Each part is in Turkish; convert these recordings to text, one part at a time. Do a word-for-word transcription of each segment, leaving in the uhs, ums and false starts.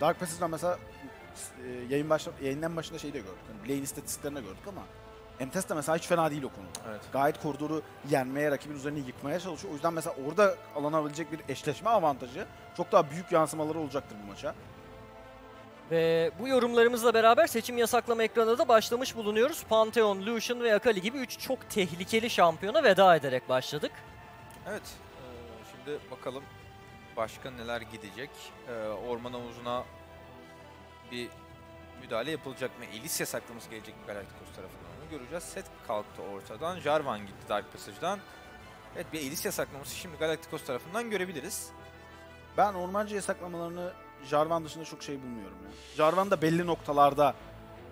Dark Passage'dan mesela yayın başla, yayından başında şeyi de gördük. Yani lane istatistiklerine gördük ama M T S'de mesela hiç fena değil o konuda. Evet. Gayet koridoru yenmeye, rakibin üzerine yıkmaya çalışıyor. O yüzden mesela orada alınabilecek bir eşleşme avantajı çok daha büyük yansımaları olacaktır bu maça. Ve bu yorumlarımızla beraber seçim yasaklama ekranına da başlamış bulunuyoruz. Pantheon, Lucian ve Akali gibi üç çok tehlikeli şampiyona veda ederek başladık. Evet, şimdi bakalım başka neler gidecek. Orman havuzuna bir müdahale yapılacak mı? Elis yasaklaması gelecek mi Galacticos tarafından? Onu göreceğiz. Set kalktı ortadan. Jarvan gitti Dark Passage'dan. Evet, bir Elis yasaklaması şimdi Galacticos tarafından görebiliriz. Ben ormancı yasaklamalarını Jarvan dışında çok şey bulmuyorum ya. Jarvan da belli noktalarda.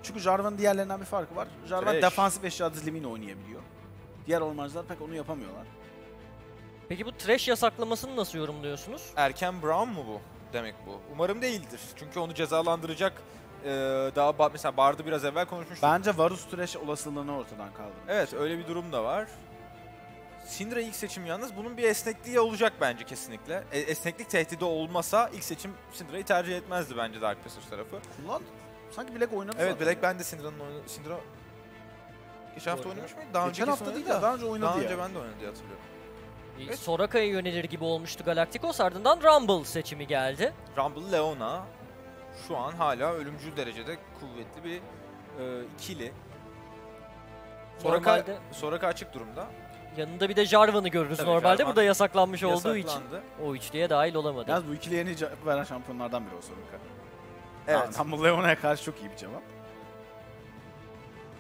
Çünkü Jarvan'ın diğerlerinden bir farkı var. Jarvan Trash. Defansif eşya dizilimiyle oynayabiliyor. Diğer ormancılar pek onu yapamıyorlar. Peki bu Thresh yasaklamasını nasıl yorumluyorsunuz? Erken Braum mu bu? Demek bu. Umarım değildir. Çünkü onu cezalandıracak ee, daha ba mesela Bard'ı biraz evvel konuşmuştuk. Bence Varus Thresh olasılığını ortadan kaldırmış. Evet, öyle bir durum da var. Syndra ilk seçim yalnız. Bunun bir esnekliği olacak bence kesinlikle. E, esneklik tehdidi olmasa ilk seçim Syndra'yı tercih etmezdi bence Dark Passage tarafı. Ulan sanki Black oynadı. Evet, Black ben de Syndra'nın oynadı. Syndra geçen hafta oynamış mıydı? Daha geçen hafta değil de daha önce oynadı. Daha önce ya. Ben de oynadı diye hatırlıyorum. Evet. Soraka'ya yönelir gibi olmuştu Galacticos. Ardından Rumble seçimi geldi. Rumble, Leona şu an hala ölümcül derecede kuvvetli bir e, ikili. Soraka, normalde... Soraka açık durumda. Yanında bir de Jarvan'ı görürüz tabii normalde. Jarvan bu da yasaklanmış yasaklandı. olduğu için o üçlüye dahil olamadı. Yalnız bu ikiliye en iyi cevap veren şampiyonlardan biri o Soraka. Evet. Rumble, Leona'ya karşı çok iyi bir cevap.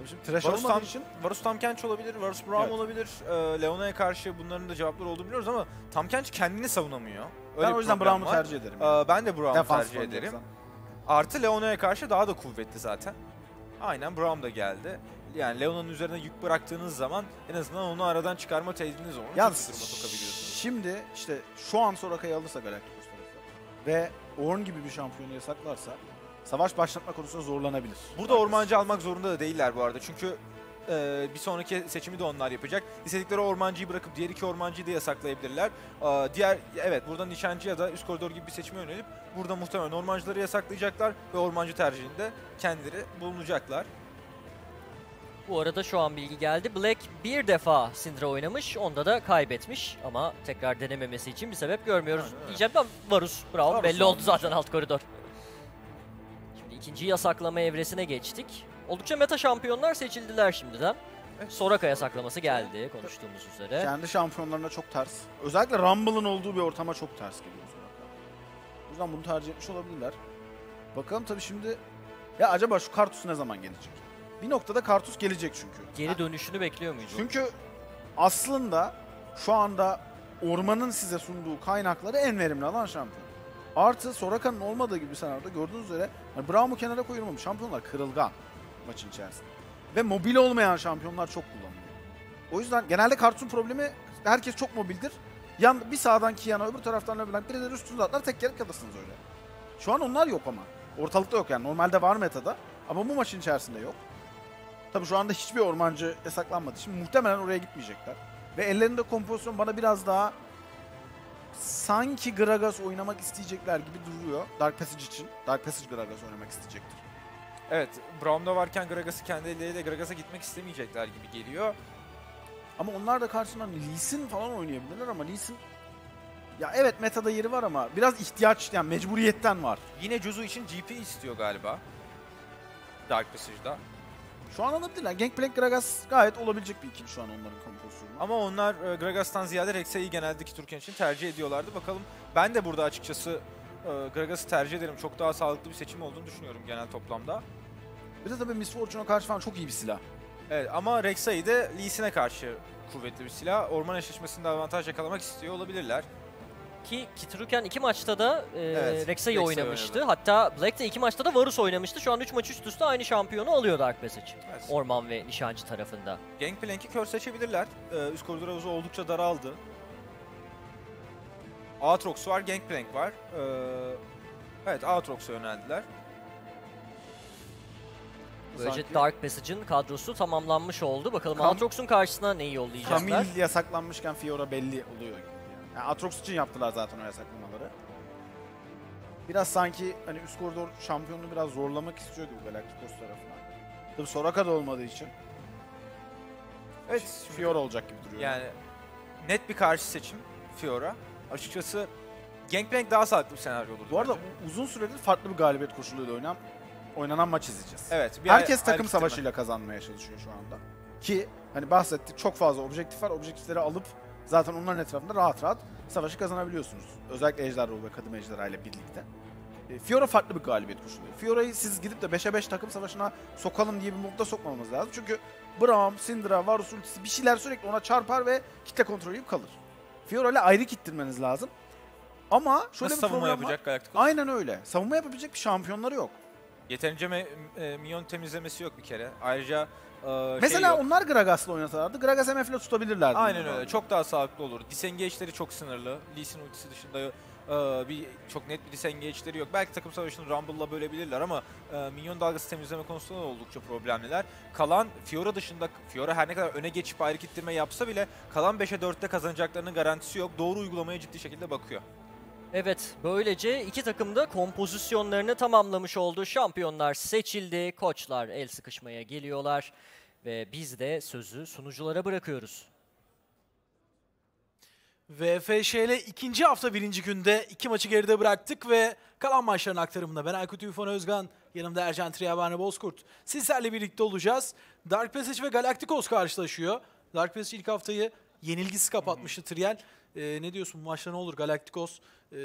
Şimdi Varus, tam, için... Varus Tamkenç olabilir, Varus Braum evet. olabilir, ee, Leona'ya karşı bunların da cevapları olduğunu biliyoruz ama Tamkenç kendini savunamıyor. Öyle ben o yüzden Braum'u tercih ederim. Yani. Ee, ben de Braum'u tercih ederim. Sen. Artı Leona'ya karşı daha da kuvvetli zaten. Aynen, Braum da geldi. Yani Leona'nın üzerine yük bıraktığınız zaman en azından onu aradan çıkarma tehdidiniz olur. Ya şimdi işte şu an Soraka'yı alırsa Galacticos ve Ornn gibi bir şampiyonu yasaklarsa savaş başlatma konusunda zorlanabilir. Burada Arkadaşlar. ormancı almak zorunda da değiller bu arada. Çünkü e, bir sonraki seçimi de onlar yapacak. İstedikleri ormancıyı bırakıp diğer iki ormancıyı da yasaklayabilirler. E, diğer evet, burada nişancı ya da üst koridor gibi bir seçime yönelip burada muhtemelen ormancıları yasaklayacaklar ve ormancı tercihinde kendileri bulunacaklar. Bu arada şu an bilgi geldi. Black bir defa Syndra oynamış. Onda da kaybetmiş. Ama tekrar denememesi için bir sebep görmüyoruz. Aynen, diyeceğim ben Varus. Bravo. Varus belli oldu zaten alt koridor. Şimdi ikinci yasaklama evresine geçtik. Oldukça meta şampiyonlar seçildiler şimdiden. Evet. Soraka yasaklaması geldi konuştuğumuz üzere. Kendi şampiyonlarına çok ters. Özellikle Rumble'ın olduğu bir ortama çok ters geliyor Soraka. O yüzden bunu tercih etmiş olabilirler. Bakalım tabii şimdi... Ya acaba şu Karthus ne zaman gelecek? Bir noktada Karthus gelecek çünkü. Geri dönüşünü bekliyor muydu? Çünkü aslında şu anda ormanın size sunduğu kaynakları en verimli alan şampiyon. Artı Soraka'nın olmadığı gibi senaryoda gördüğünüz üzere yani Braum'u kenara koyulmamış. Şampiyonlar kırılgan maçın içerisinde. Ve mobil olmayan şampiyonlar çok kullanılıyor. O yüzden genelde Karthus'un problemi herkes çok mobildir. Yan, bir sağdanki yana öbür taraftan öbürden birileri üstünüze atlar, tek gerek kalırsınız öyle. Şu an onlar yok ama. Ortalıkta yok yani. Normalde var metada ama bu maçın içerisinde yok. Tabii şu anda hiçbir ormancı yasaklanmadı. Şimdi muhtemelen oraya gitmeyecekler. Ve ellerinde kompozisyon bana biraz daha sanki Gragas oynamak isteyecekler gibi duruyor Dark Passage için. Dark Passage Gragas oynamak isteyecektir. Evet, Braum'da varken Gragas'ı kendi elleriyle Gragas'a gitmek istemeyecekler gibi geliyor. Ama onlar da karşısından Lee Sin falan oynayabilirler ama Lee Sin... Ya evet, metada yeri var ama biraz ihtiyaç, yani mecburiyetten var. Yine Juzu için G P istiyor galiba Dark Passage'da. Şu an alabilirler. Gangplank, Gragas gayet olabilecek bir ikili şu an onların kompozisyonu. Ama onlar e, Gragas'tan ziyade Rexa'yı geneldeki Türkiye için tercih ediyorlardı. Bakalım, ben de burada açıkçası e, Gragas'ı tercih ederim. Çok daha sağlıklı bir seçim olduğunu düşünüyorum genel toplamda. Bir de tabii Miss Fortune'a karşı falan çok iyi bir silah. Evet, ama Rexa'yı de Lee Sin'e karşı kuvvetli bir silah. Orman eşleşmesinde avantaj yakalamak istiyor olabilirler. Ki Kitruken iki maçta da e, evet, Rexa'yı oynamıştı. Oynadı. Hatta Black de iki maçta da Varus oynamıştı. Şu an üç maç üst üste aynı şampiyonu alıyor Dark Passage. Evet. Orman ve Nişancı tarafında. Gangplank'i kör seçebilirler. Ee, üst koridor havuzu oldukça daraldı. Aatrox var, Gangplank var. Ee, evet, Aatrox'a yöneldiler. Böylece sanki Dark Passage'ın kadrosu tamamlanmış oldu. Bakalım Aatrox'un karşısına neyi yollayacaklar? Camille yasaklanmışken Fiora belli oluyor. Yani Aatrox için yaptılar zaten o yasaklamaları. Biraz sanki hani üst koridor şampiyonunu biraz zorlamak istiyordu bu Galacticos tarafından. Tabii Soraka da olmadığı için. Evet. Fiora olacak gibi duruyor. Yani net bir karşı seçim Fiora. Açıkçası Gangplank daha sağlıklı bir senaryo olur. Bu arada bence uzun süredir farklı bir galibiyet koşuluyla oynanan, oynanan maç izleyeceğiz. Evet. Herkes takım savaşıyla kazanmaya çalışıyor şu anda. Ki hani bahsettik, çok fazla objektif var. Objektifleri alıp zaten onların etrafında rahat rahat savaşı kazanabiliyorsunuz. Özellikle Ejderha ve Kadim Ejderha ile birlikte. E, Fiora farklı bir galibiyet koşuluyor. Fiora'yı siz gidip de beşe beş takım savaşına sokalım diye bir modda sokmamamız lazım. Çünkü Braum, Syndra, Varus ultisi bir şeyler sürekli ona çarpar ve kitle kontrolü kalır. Fiora ile ayrı kittirmeniz lazım. Ama şöyle nasıl bir savunma yapacak Galacticos? Aynen öyle. Savunma yapabilecek bir şampiyonları yok. Yeterince mi, e, minyon temizlemesi yok bir kere. Ayrıca e, mesela şey onlar Gragas'la oynasalardı, Gragas M F'le tutabilirlerdi. Aynen öyle. Abi. Çok daha sağlıklı olur. Disengage'leri çok sınırlı. Lee Sin ultisi dışında e, bir çok net bir disengage'leri yok. Belki takım savaşını Rumble'la bölebilirler ama e, minyon dalgası temizleme konusunda da oldukça problemliler. Kalan Fiora dışında, Fiora her ne kadar öne geçip ayrı kittirme yapsa bile kalan beşe dörtte kazanacaklarının garantisi yok. Doğru uygulamaya ciddi şekilde bakıyor. Evet, böylece iki takım da kompozisyonlarını tamamlamış oldu. Şampiyonlar seçildi, koçlar el sıkışmaya geliyorlar ve biz de sözü sunuculara bırakıyoruz. V F Ş'yle ikinci hafta birinci günde iki maçı geride bıraktık ve kalan maçların aktarımında ben Aykut Tufan Özgan, yanımda Ercan Triyabane Bozkurt. Sizlerle birlikte olacağız. Dark Passage ve Galacticos karşılaşıyor. Dark Passage ilk haftayı yenilgisiz kapatmıştı Trial. Ee, ne diyorsun, bu maçta ne olur? Galacticos e,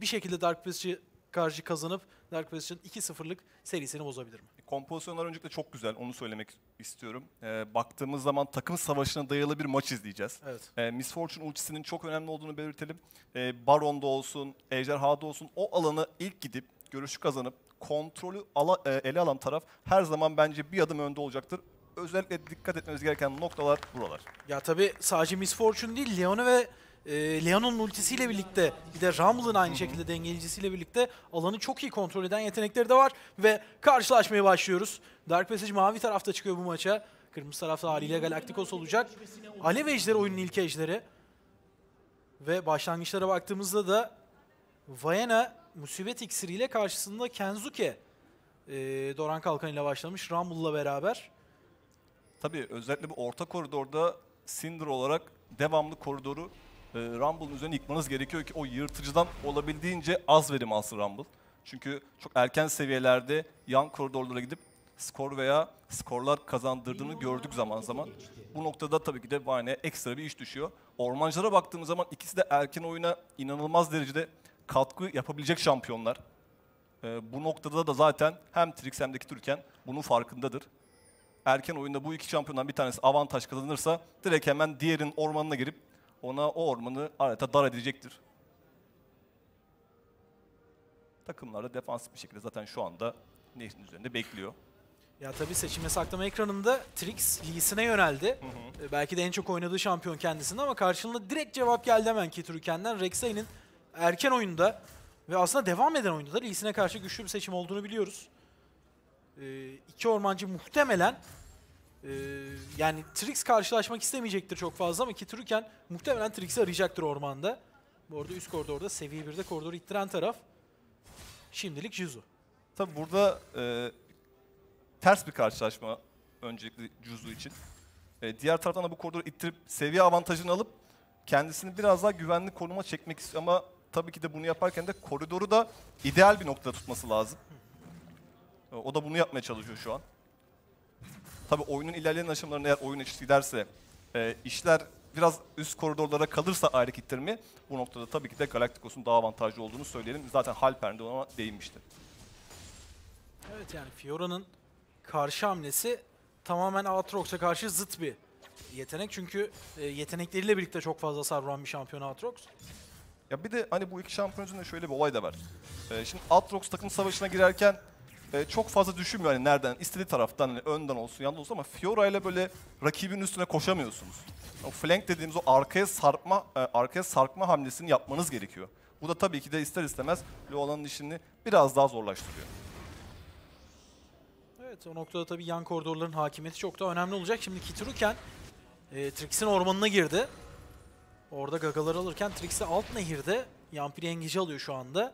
bir şekilde Dark Passage'ı karşı kazanıp Dark Passage'ın iki sıfırlık serisini bozabilir mi? Kompozisyonlar öncelikle çok güzel, onu söylemek istiyorum. Ee, baktığımız zaman takım savaşına dayalı bir maç izleyeceğiz. Evet. Ee, Miss Fortune ultisinin çok önemli olduğunu belirtelim. Ee, Baron'da olsun, Ejderha'da olsun o alana ilk gidip görüşü kazanıp kontrolü ala, e, ele alan taraf her zaman bence bir adım önde olacaktır. Özellikle dikkat etmemiz gereken noktalar buralar. Ya tabii sadece Miss Fortune değil, Leona ve E, Leon'un ultisiyle birlikte bir de Rumble'ın aynı Hı-hı. şekilde dengeleyicisiyle birlikte alanı çok iyi kontrol eden yetenekleri de var ve karşılaşmaya başlıyoruz. Dark Passage mavi tarafta çıkıyor bu maça. Kırmızı tarafta haliyle Galacticos olacak. Alev ejderi oyunun ilk ejderi. Ve başlangıçlara baktığımızda da Vayne musibet iksiriyle karşısında Kenzuke e, Doran Kalkan ile başlamış Rumble'la beraber. Tabii özellikle bu orta koridorda Syndra olarak devamlı koridoru Rumble'ın üzerine yıkmanız gerekiyor ki o yırtıcıdan olabildiğince az verim alsın Rumble. Çünkü çok erken seviyelerde yan koridorlara gidip skor veya skorlar kazandırdığını gördük zaman zaman. Bu noktada tabii ki de Vayne'ye ekstra bir iş düşüyor. Ormancılara baktığımız zaman ikisi de erken oyuna inanılmaz derecede katkı yapabilecek şampiyonlar. Bu noktada da zaten hem Trix hem de Türken bunun farkındadır. Erken oyunda bu iki şampiyondan bir tanesi avantaj kazanırsa direkt hemen diğerinin ormanına girip ona o ormanı adeta dar edecektir. Takımlar da defansif bir şekilde zaten şu anda nehrin üzerinde bekliyor. Ya tabii seçime saklama ekranında Trix Lee'sine yöneldi. Hı hı. Belki de en çok oynadığı şampiyon kendisinde ama karşılığında direkt cevap geldi hemen ki Türken'den. Rek'Sai'nin erken oyunda ve aslında devam eden oyunda da Lee'sine karşı güçlü bir seçim olduğunu biliyoruz. Ee, iki ormancı muhtemelen Ee, yani Trix karşılaşmak istemeyecektir çok fazla ama ki Türken muhtemelen Trix'i arayacaktır ormanda. Bu arada üst koridorda seviye birde koridoru ittiren taraf şimdilik Juzu. Tabi burada e, ters bir karşılaşma öncelikli Juzu için. E, diğer taraftan da bu koridoru ittirip seviye avantajını alıp kendisini biraz daha güvenli konuma çekmek istiyor ama tabii ki de bunu yaparken de koridoru da ideal bir noktada tutması lazım. E, o da bunu yapmaya çalışıyor şu an. Tabii oyunun ilerleyen aşamalarında eğer oyun eşit giderse, e, işler biraz üst koridorlara kalırsa ayrı kittirme, bu noktada tabii ki de Galacticos'un daha avantajlı olduğunu söyleyelim. Zaten Halper'in de ona değinmişti. Evet yani Fiora'nın karşı hamlesi tamamen Aatrox'a karşı zıt bir yetenek. Çünkü e, yetenekleriyle birlikte çok fazla sarvuran bir şampiyon Aatrox. Ya bir de hani bu iki şampiyonun şöyle bir olay da var. E, şimdi Aatrox takım savaşına girerken Ee, çok fazla düşünmüyor hani nereden, istediği taraftan, hani önden olsun, yandan olsun ama Fiora ile böyle rakibin üstüne koşamıyorsunuz. O flank dediğimiz o arkaya sarkma, e, arkaya sarkma hamlesini yapmanız gerekiyor. Bu da tabii ki de ister istemez Leola'nın işini biraz daha zorlaştırıyor. Evet, o noktada tabii yan koridorların hakimiyeti çok da önemli olacak. Şimdi Kituruken e, Trix'in ormanına girdi. Orada gagaları alırken Trix'i alt nehirde Yampiri Yengici alıyor şu anda.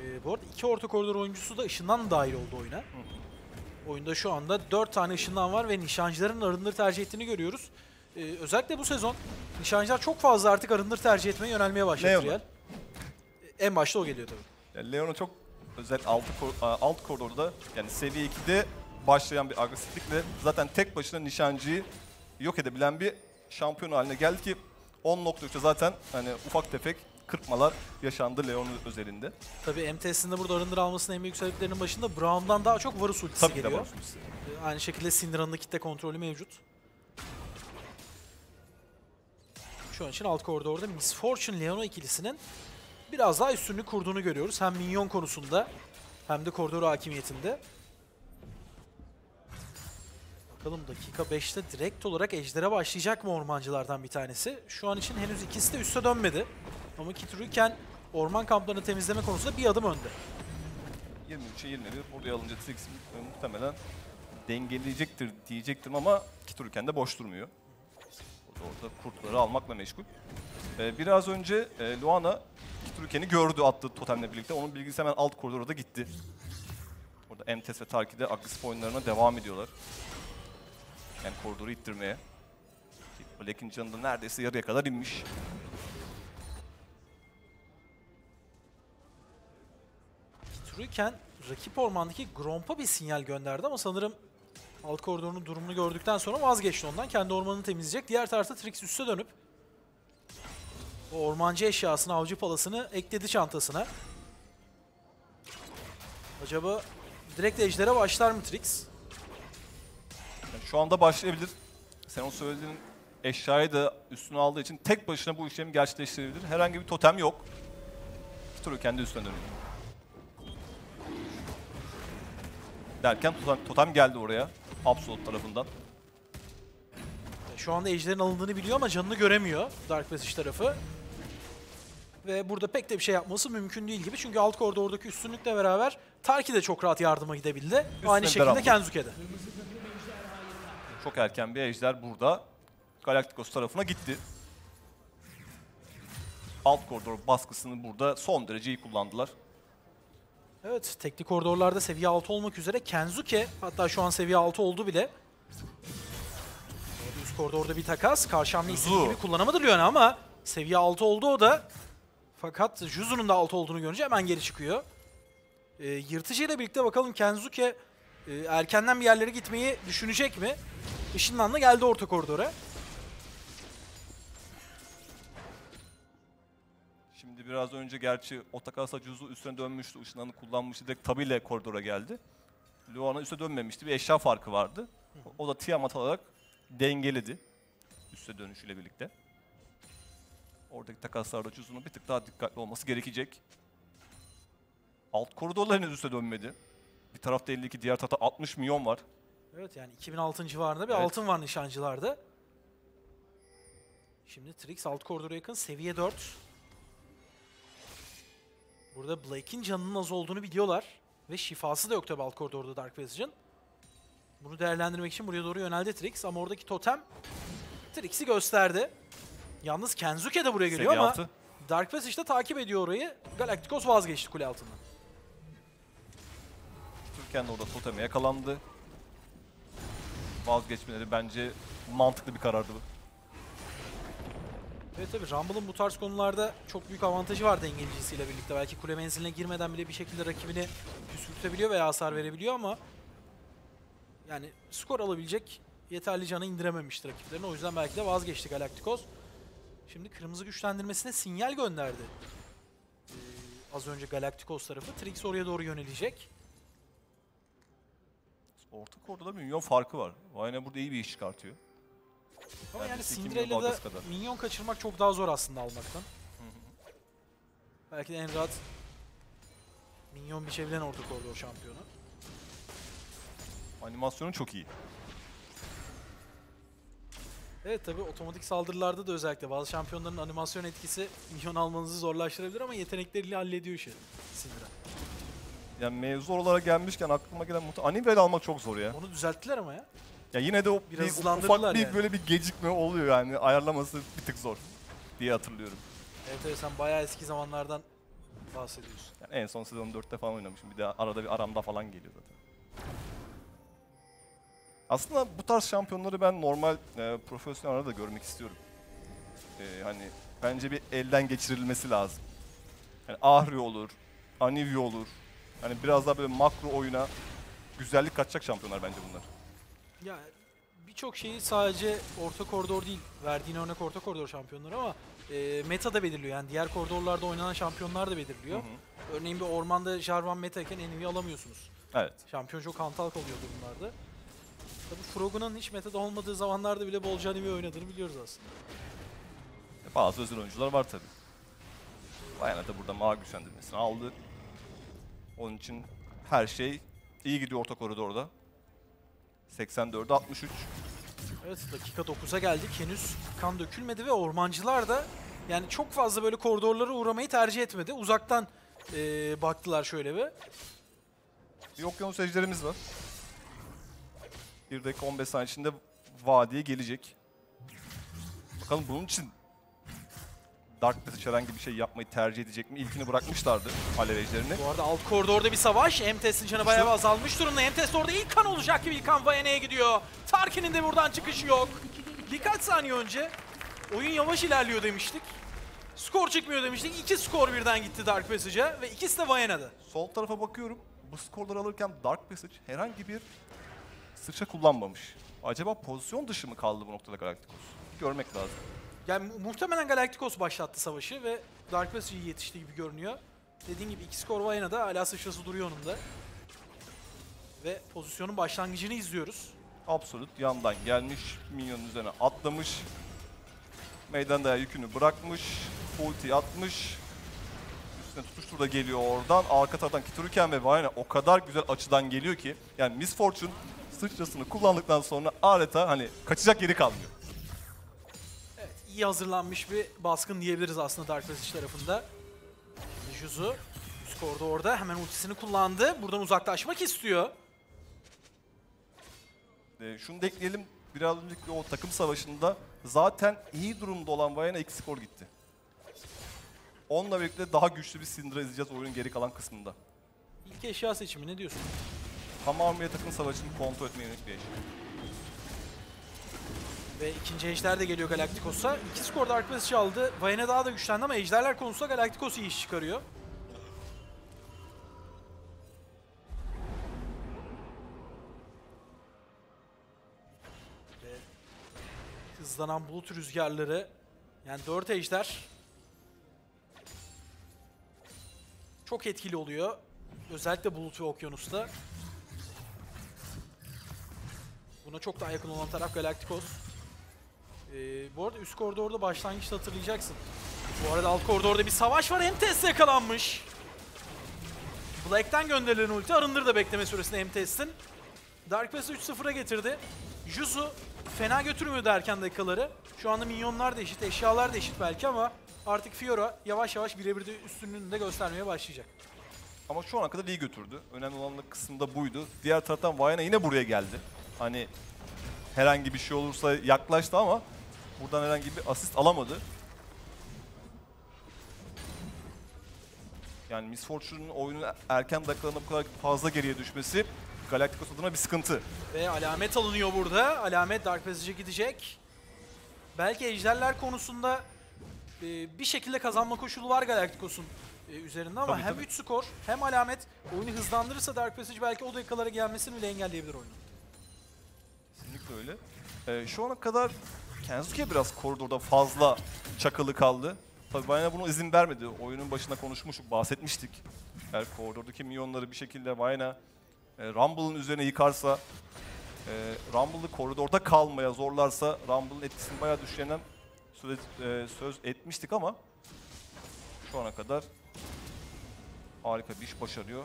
Ee, bu arada iki orta koridor oyuncusu da ışından dahil oldu oyuna. Hı hı. Oyunda şu anda dört tane ışından var ve nişancıların arındır tercih ettiğini görüyoruz. Ee, özellikle bu sezon nişancılar çok fazla artık arındır tercih etmeye yönelmeye başladı. Real. En başta o geliyor tabii. Yani Leon'a çok özel alt, alt koridorda, yani seviye ikide başlayan bir agresiflikle zaten tek başına nişancıyı yok edebilen bir şampiyon haline geldi ki on nokta üçte zaten hani ufak tefek kırpmalar yaşandı Leon'un özelinde. Tabii M T S'in de burada arındır almasının en büyük sebeplerinin başında Braum'dan daha çok Varus ultisi tabii geliyor. Ee, aynı şekilde Syndra'nın da kitle kontrolü mevcut. Şu an için alt koridorda Misfortune Leona ikilisinin biraz daha üstünlük kurduğunu görüyoruz. Hem minyon konusunda hem de koridor hakimiyetinde. Bakalım dakika beşte direkt olarak Ejder'e başlayacak mı ormancılardan bir tanesi? Şu an için henüz ikisi de üste dönmedi. Ama Kitruken orman kamplarını temizleme konusunda bir adım önde. yirmi üçe yirmi bir oraya alınca Trix muhtemelen dengeleyecektir diyecektim ama Kitruken de boş durmuyor. Orada kurtları almakla meşgul. Ee, biraz önce e, Luana Kitruken'i gördü attığı totemle birlikte. Onun bilgisi hemen alt koridora da gitti. Orada M T S ve Tarki'de agresif oyunlarına devam ediyorlar. Yani koridoru ittirmeye. Black'in canında neredeyse yarıya kadar inmiş. Kitruken rakip ormandaki Gromp'a bir sinyal gönderdi ama sanırım alt koridorunun durumunu gördükten sonra vazgeçti ondan. Kendi ormanını temizleyecek. Diğer tarafta Trix üste dönüp o ormancı eşyasını, avcı palasını ekledi çantasına. Acaba direkt Ejder'e başlar mı Trix? Yani şu anda başlayabilir. Sen o söylediğin eşyayı da üstüne aldığı için tek başına bu işlemi gerçekleştirebilir. Herhangi bir totem yok. Kitruken kendi üstüne dönüyor. Derken totem, totem geldi oraya. Absolute tarafından. Şu anda Ejder'in alındığını biliyor ama canını göremiyor Dark Passage tarafı. Ve burada pek de bir şey yapması mümkün değil gibi. Çünkü alt koridordaki üstünlükle beraber Tarki de çok rahat yardıma gidebildi. Üstüne aynı şekilde Kenzuke'de. Çok erken bir Ejder burada Galacticos tarafına gitti. Alt koridor baskısını burada son derece iyi kullandılar. Evet, teknik koridorlarda seviye altı olmak üzere Kenzuke, hatta şu an seviye altı oldu bile. Üst koridorda bir takas, karşı hamle istediği gibi kullanamadı Leona ama seviye altı oldu o da. Fakat Juzu'nun da altı olduğunu görünce hemen geri çıkıyor. E, yırtıcı ile birlikte bakalım Kenzuke e, erkenden bir yerlere gitmeyi düşünecek mi? Işınlan'la geldi orta koridora. Şimdi biraz önce gerçi o takasla Juzu üstüne dönmüştü, Işınlan'ı kullanmıştı, direkt tabiyle koridora geldi. Luana üstüne dönmemişti, bir eşya farkı vardı. O da Tiamat olarak dengeledi üste dönüşüyle birlikte. Oradaki takaslarda Juzu'nun bir tık daha dikkatli olması gerekecek. Alt koridorlar henüz üste dönmedi. Bir tarafta elli iki, diğer tarafta altmış milyon var. Evet, yani iki bin altı civarında bir evet. altın var nişancılarda. Şimdi Trix alt koridora yakın, seviye dört. Burada Blake'in canının az olduğunu biliyorlar. Ve şifası da yok tabi alt koridorda Dark Passage'ın. Bunu değerlendirmek için buraya doğru yöneldi Trix ama oradaki totem Trix'i gösterdi. Yalnız Kenzuke de buraya geliyor seviye ama altı. Dark Passage işte takip ediyor orayı. Galacticos vazgeçti kule altından. Türken de orada toteme yakalandı. Vazgeçmeleri bence mantıklı bir karardı bu. Evet tabii Rumble'ın bu tarz konularda çok büyük avantajı var dengeleyicisiyle birlikte. Belki kule menziline girmeden bile bir şekilde rakibini püskürtebiliyor veya hasar verebiliyor ama yani skor alabilecek yeterli canı indirememişti rakiplerine. O yüzden belki de vazgeçti Galacticos. Şimdi kırmızı güçlendirmesine sinyal gönderdi. Ee, az önce Galacticos tarafı. Trix oraya doğru yönelecek. Orta koridorda minyon farkı var. Vayne burada iyi bir iş çıkartıyor. Ama yani Syndra'yla da minyon kaçırmak çok daha zor aslında almaktan. Hı hı. Belki de en rahat minyon biçebilen orta koridor şampiyonu. Animasyonu çok iyi. Evet tabi otomatik saldırılarda da özellikle bazı şampiyonların animasyon etkisi minyon almanızı zorlaştırabilir ama yetenekleriyle hallediyor işi Syndra. Yani mevzu oralara gelmişken aklıma gelen mutlu Anivel almak çok zor ya. Onu düzelttiler ama ya. Ya yine de o biraz bir, ufak yani. bir böyle bir gecikme oluyor yani ayarlaması bir tık zor diye hatırlıyorum. Evet evet sen bayağı eski zamanlardan bahsediyorsun? Yani en son sezon dörtte falan oynamışım. Bir de arada bir aramda falan geliyor zaten. Aslında bu tarz şampiyonları ben normal e, profesyonel arada görmek istiyorum. E, hani bence bir elden geçirilmesi lazım. Yani Ahri olur, Anivio olur. Hani biraz daha böyle makro oyuna güzellik katacak şampiyonlar bence bunlar. Ya birçok şeyi sadece orta koridor değil, verdiğin örnek orta koridor şampiyonları ama e, meta da belirliyor. Yani diğer koridorlarda oynanan şampiyonlar da belirliyor. Hı hı. Örneğin bir ormanda Jarvan metayken Anivio alamıyorsunuz. Evet. Şampiyon çok hantal kalıyor durumlarda. Tabii Froggun'un hiç metada olmadığı zamanlarda bile bolca anime oynadığını biliyoruz aslında. Bazı özel oyuncular var tabii. Bayanet de burada mağa güçlendirmesini aldı. Onun için her şey iyi gidiyor orta koridorda. seksen dörde altmış üç. Evet, dakika dokuza geldik. Henüz kan dökülmedi ve ormancılar da yani çok fazla böyle koridorlara uğramayı tercih etmedi. Uzaktan ee, baktılar şöyle bir. Bir okyanus ejderimiz var. Bir dakika on beş saniye içinde vadiye gelecek. Bakalım bunun için Dark Passage herhangi bir şey yapmayı tercih edecek mi? İlkini bırakmışlardı alev ejderini. Bu arada alt koridorda bir savaş. M T S'in canı bayağı bir azalmış durumda. M T S orada ilk kan olacak gibi ilk kan Vayne'ye gidiyor. Tarkin'in de buradan çıkışı yok. Birkaç saniye önce oyun yavaş ilerliyor demiştik. Skor çıkmıyor demiştik. İki skor birden gitti Dark Passage'a ve ikisi de Vayne'de. Sol tarafa bakıyorum. Bu skorları alırken Dark Passage herhangi bir sıçra kullanmamış. Acaba pozisyon dışı mı kaldı bu noktada Galacticos? Görmek lazım. Yani mu muhtemelen Galacticos başlattı savaşı ve Dark Passage'e yetişti gibi görünüyor. Dediğim gibi iki skor Vayna'da, hala sıçrası duruyor onun da. Ve pozisyonun başlangıcını izliyoruz. Absolut yandan gelmiş, minyonun üzerine atlamış. Meydanda yükünü bırakmış, ulti atmış. Üstüne tutuştur da geliyor oradan. Arka taraftan Kiturken ve Vayna o kadar güzel açıdan geliyor ki. Yani Miss Fortune sıçrasını kullandıktan sonra adeta hani kaçacak yeri kalmıyor. Evet, iyi hazırlanmış bir baskın diyebiliriz aslında Dark Passage tarafında. Juzu skorda orada hemen ultisini kullandı. Buradan uzaklaşmak istiyor. E, şunu da ekleyelim. Biraz önceki o takım savaşında zaten iyi durumda olan Vayne'a iki skor gitti. Onunla birlikte daha güçlü bir Syndra izleyeceğiz oyunun geri kalan kısmında. İlk eşya seçimi ne diyorsun? Hamamlı'ya takım savaşını kontrol etmeye yönelik bir eşya. Ve ikinci ejder de geliyor Galacticos'a. İki skorda Dark Passage aldı. Vayne daha da güçlendi ama ejderler konusunda Galacticos iyi iş çıkarıyor. Ve hızlanan bulut rüzgarları. Yani dört ejder. Çok etkili oluyor. Özellikle bulut ve okyanusta. Buna çok daha yakın olan taraf Galacticos. Ee, bu arada üst koridorda başlangıçta hatırlayacaksın. Bu arada alt koridorda bir savaş var. M T S yakalanmış. Black'ten gönderilen ulti arındır da bekleme süresinde M T S'in. Dark Pass'ı üç sıfıra getirdi. Juzu fena götürmüyordu erken dakikaları. Şu anda minyonlar da eşit, eşyalar da eşit belki ama artık Fiora yavaş yavaş birebir de üstünlüğünü de göstermeye başlayacak. Ama şu ana kadar iyi götürdü. Önemli olan kısımda buydu. Diğer taraftan Vayne yine buraya geldi. Hani herhangi bir şey olursa yaklaştı ama buradan herhangi bir asist alamadı. Yani Miss Fortune'un oyunun erken dakikalarında bu kadar fazla geriye düşmesi Galacticos adına bir sıkıntı. Ve alamet alınıyor burada. Alamet Dark Passage'e gidecek. Belki ejderler konusunda bir şekilde kazanma koşulu var Galacticos'un üzerinde ama tabii, hem üç skor hem alamet oyunu hızlandırırsa Dark Passage belki o dakikalara gelmesini bile engelleyebilir oyunu. Kesinlikle öyle. Ee, şu ana kadar Kensuke biraz koridorda fazla çakılı kaldı. Tabii Vayne bunu izin vermedi. Oyunun başında konuşmuştuk, bahsetmiştik. Eğer koridordaki minyonları bir şekilde Vayne e, Rumble'ın üzerine yıkarsa, e, Rumble'ı koridorda kalmaya zorlarsa Rumble'ın etkisini bayağı düşürenen söz, e, söz etmiştik ama şu ana kadar harika bir iş başarıyor.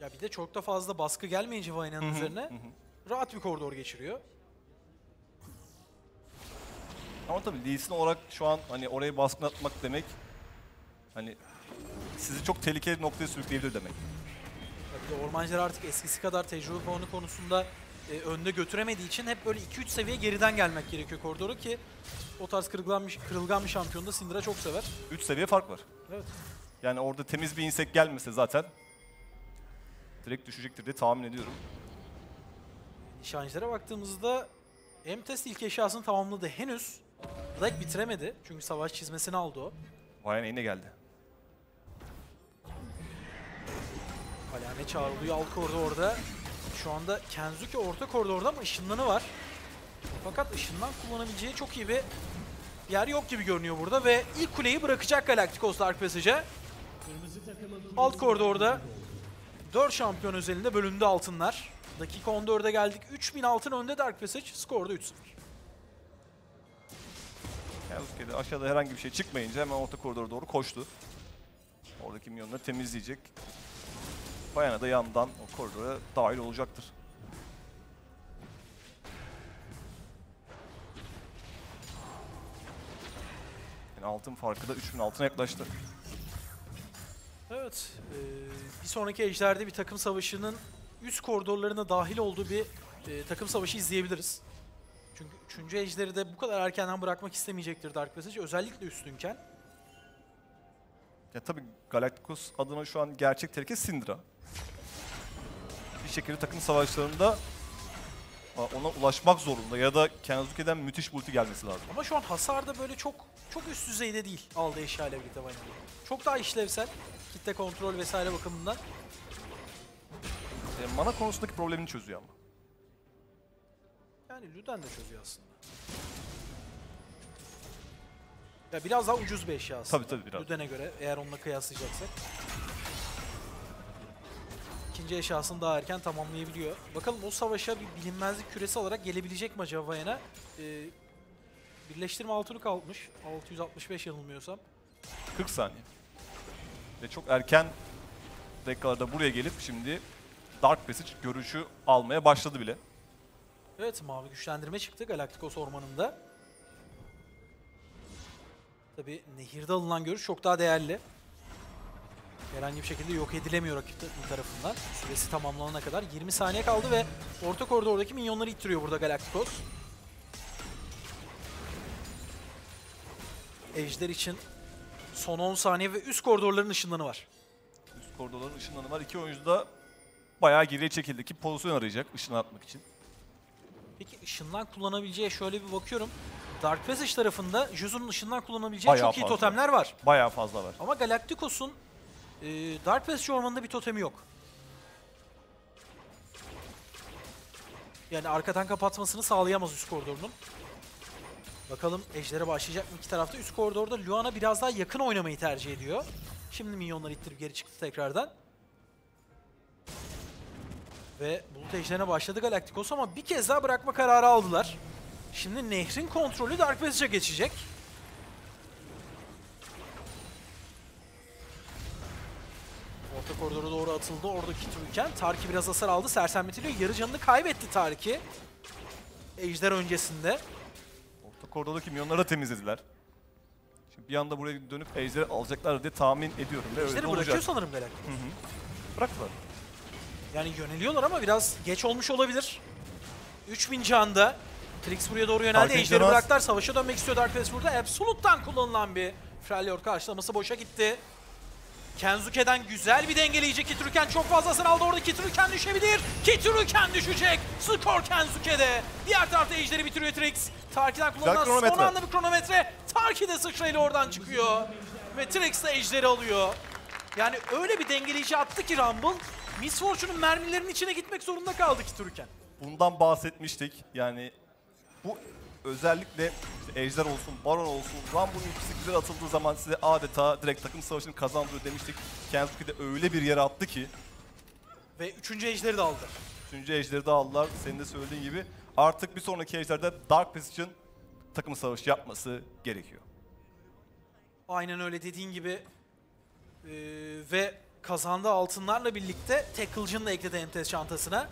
Ya bir de çok da fazla baskı gelmeyince Vayne'nin üzerine hı hı. rahat bir koridor geçiriyor. Ama tabii Lee Sin olarak şu an hani orayı baskın atmak demek hani sizi çok tehlikeli noktaya sürükleyebilir demek. Tabii de ormancılar artık eskisi kadar tecrübe puanı konusunda e, önde götüremediği için hep böyle iki üç seviye geriden gelmek gerekiyor koridoru ki o tarz kırılgan bir, kırılgan bir şampiyonu da Syndra çok sever. üç seviye fark var. Evet. Yani orada temiz bir insek gelmese zaten direkt düşecektir diye tahmin ediyorum. Nişancılara baktığımızda M-Test ilk eşyasını tamamladı. Henüz Black bitiremedi çünkü savaş çizmesini aldı o. Vayne yine geldi. Alane çağrılıyor alt koridorda. Şu anda Kenzuki orta koridorda ama ışınlanı var. Fakat ışınlan kullanabileceği çok iyi bir yer yok gibi görünüyor burada ve ilk kuleyi bırakacak Galacticos Dark Passage'e. Alt koridorda dört şampiyon özelinde bölümde altınlar. Dakika on dörde geldik. üç bin altın önde Dark Passage. Skorda üç sıfır. Kenzuki'de aşağıda herhangi bir şey çıkmayınca hemen orta koridora doğru koştu. Oradaki minyonları temizleyecek. Bayana da yandan o koridora dahil olacaktır. Yani altın farkı da üç bin altına yaklaştı. Evet, ee, bir sonraki ejderde bir takım savaşının üst koridorlarına dahil olduğu bir e, takım savaşı izleyebiliriz. Çünkü üçüncü ejderi de bu kadar erkenden bırakmak istemeyecektir Dark Passage, özellikle üstünken. Ya tabii Galacticos adına şu an gerçek tehlike Syndra. Bir şekilde takım savaşlarında ona ulaşmak zorunda ya da Kenzuki'den müthiş ulti gelmesi lazım. Ama şu an hasarda böyle çok çok üst düzeyde değil aldığı eşya ile birlikte Vayne'de. Çok daha işlevsel, kitle kontrol vesaire bakımından. E, mana konusundaki problemini çözüyor ama. Yani Luden de çözüyor aslında. Ya biraz daha ucuz bir eşya aslında. Tabii tabii biraz. Luden'e göre eğer onunla kıyaslayacaksak. İkinci eşyasını daha erken tamamlayabiliyor. Bakalım o savaşa bir bilinmezlik küresi olarak gelebilecek mi acaba Vayne'a? Ee, birleştirme altını kalmış. altı yüz altmış beş yanılmıyorsam. kırk saniye. Ve çok erken dakikalarda buraya gelip şimdi Dark Passage görüşü almaya başladı bile. Evet, mavi güçlendirme çıktı Galacticos ormanında. Tabii nehirde alınan görüş çok daha değerli. Herhangi bir şekilde yok edilemiyor rakip tarafından. Süresi tamamlanana kadar yirmi saniye kaldı ve orta koridordaki minyonları ittiriyor burada Galacticos. Ejder için son on saniye ve üst koridorların ışınlanı var. Üst koridorların ışınlanı var. İki oyuncu da bayağı geriye çekildi ki pozisyon arayacak ışını atmak için. Peki ışından kullanabileceği şöyle bir bakıyorum. Dark Passage tarafında Juzu'nun ışından kullanabileceği bayağı çok iyi fazla totemler var. Bayağı fazla var. Ama Galacticos'un e, Dark Passage ormanında bir totemi yok. Yani arkadan kapatmasını sağlayamaz üst koridorunun. Bakalım ejder'e başlayacak mı iki tarafta? Üst koridorda Luana biraz daha yakın oynamayı tercih ediyor. Şimdi minyonları ittirip geri çıktı tekrardan. Ve bulut ejderine başladı Galacticos ama bir kez daha bırakma kararı aldılar. Şimdi nehrin kontrolü Dark Passage'a geçecek. Orta koridora doğru atıldı oradaki Türken. Tarki biraz hasar aldı. Sersemletiliyor. Yarı canını kaybetti Tarki. Ejder öncesinde. Orta koridordaki minyonları temizlediler. Şimdi bir anda buraya dönüp ejderi alacaklar diye tahmin ediyorum. Ve ejderi bırakıyor olacak sanırım Galacticos. Bıraktılar. Yani yöneliyorlar ama biraz geç olmuş olabilir. üç bin canda. Trix buraya doğru yöneldi. Ejderi bıraktılar. Savaşa dönmek istiyor Dark Passage burada. Absolute'dan kullanılan bir Freljord karşılaması boşa gitti. Kenzuke'den güzel bir dengeleyici. Kitürken çok fazlasını aldı orada. Kitürken düşebilir. Kitürken düşecek. Skor Kenzuke'de. Diğer tarafta ejderi bitiriyor Trix. Tarki'den kullanılan son anda bir kronometre. Tarki de sıçrayla oradan çıkıyor. Ve Trix de ejderi alıyor. Yani öyle bir dengeleyici attı ki Rumble. Miss Fortune'un mermilerinin içine gitmek zorunda kaldı Kitürken. Bundan bahsetmiştik. Yani bu özellikle işte ejder olsun, baron olsun, Rumble'un ikisi güzel atıldığı zaman size adeta direkt takım savaşını kazandırıyor demiştik. Kenzuki de öyle bir yere attı ki. Ve üçüncü ejderi de aldılar. Üçüncü ejderi de aldılar. Senin de söylediğin gibi. Artık bir sonraki ejderde Dark Passage'ın takım savaşı yapması gerekiyor. Aynen öyle dediğin gibi. Ee, ve kazandığı altınlarla birlikte tackle'cını da ekledi M T S çantasına.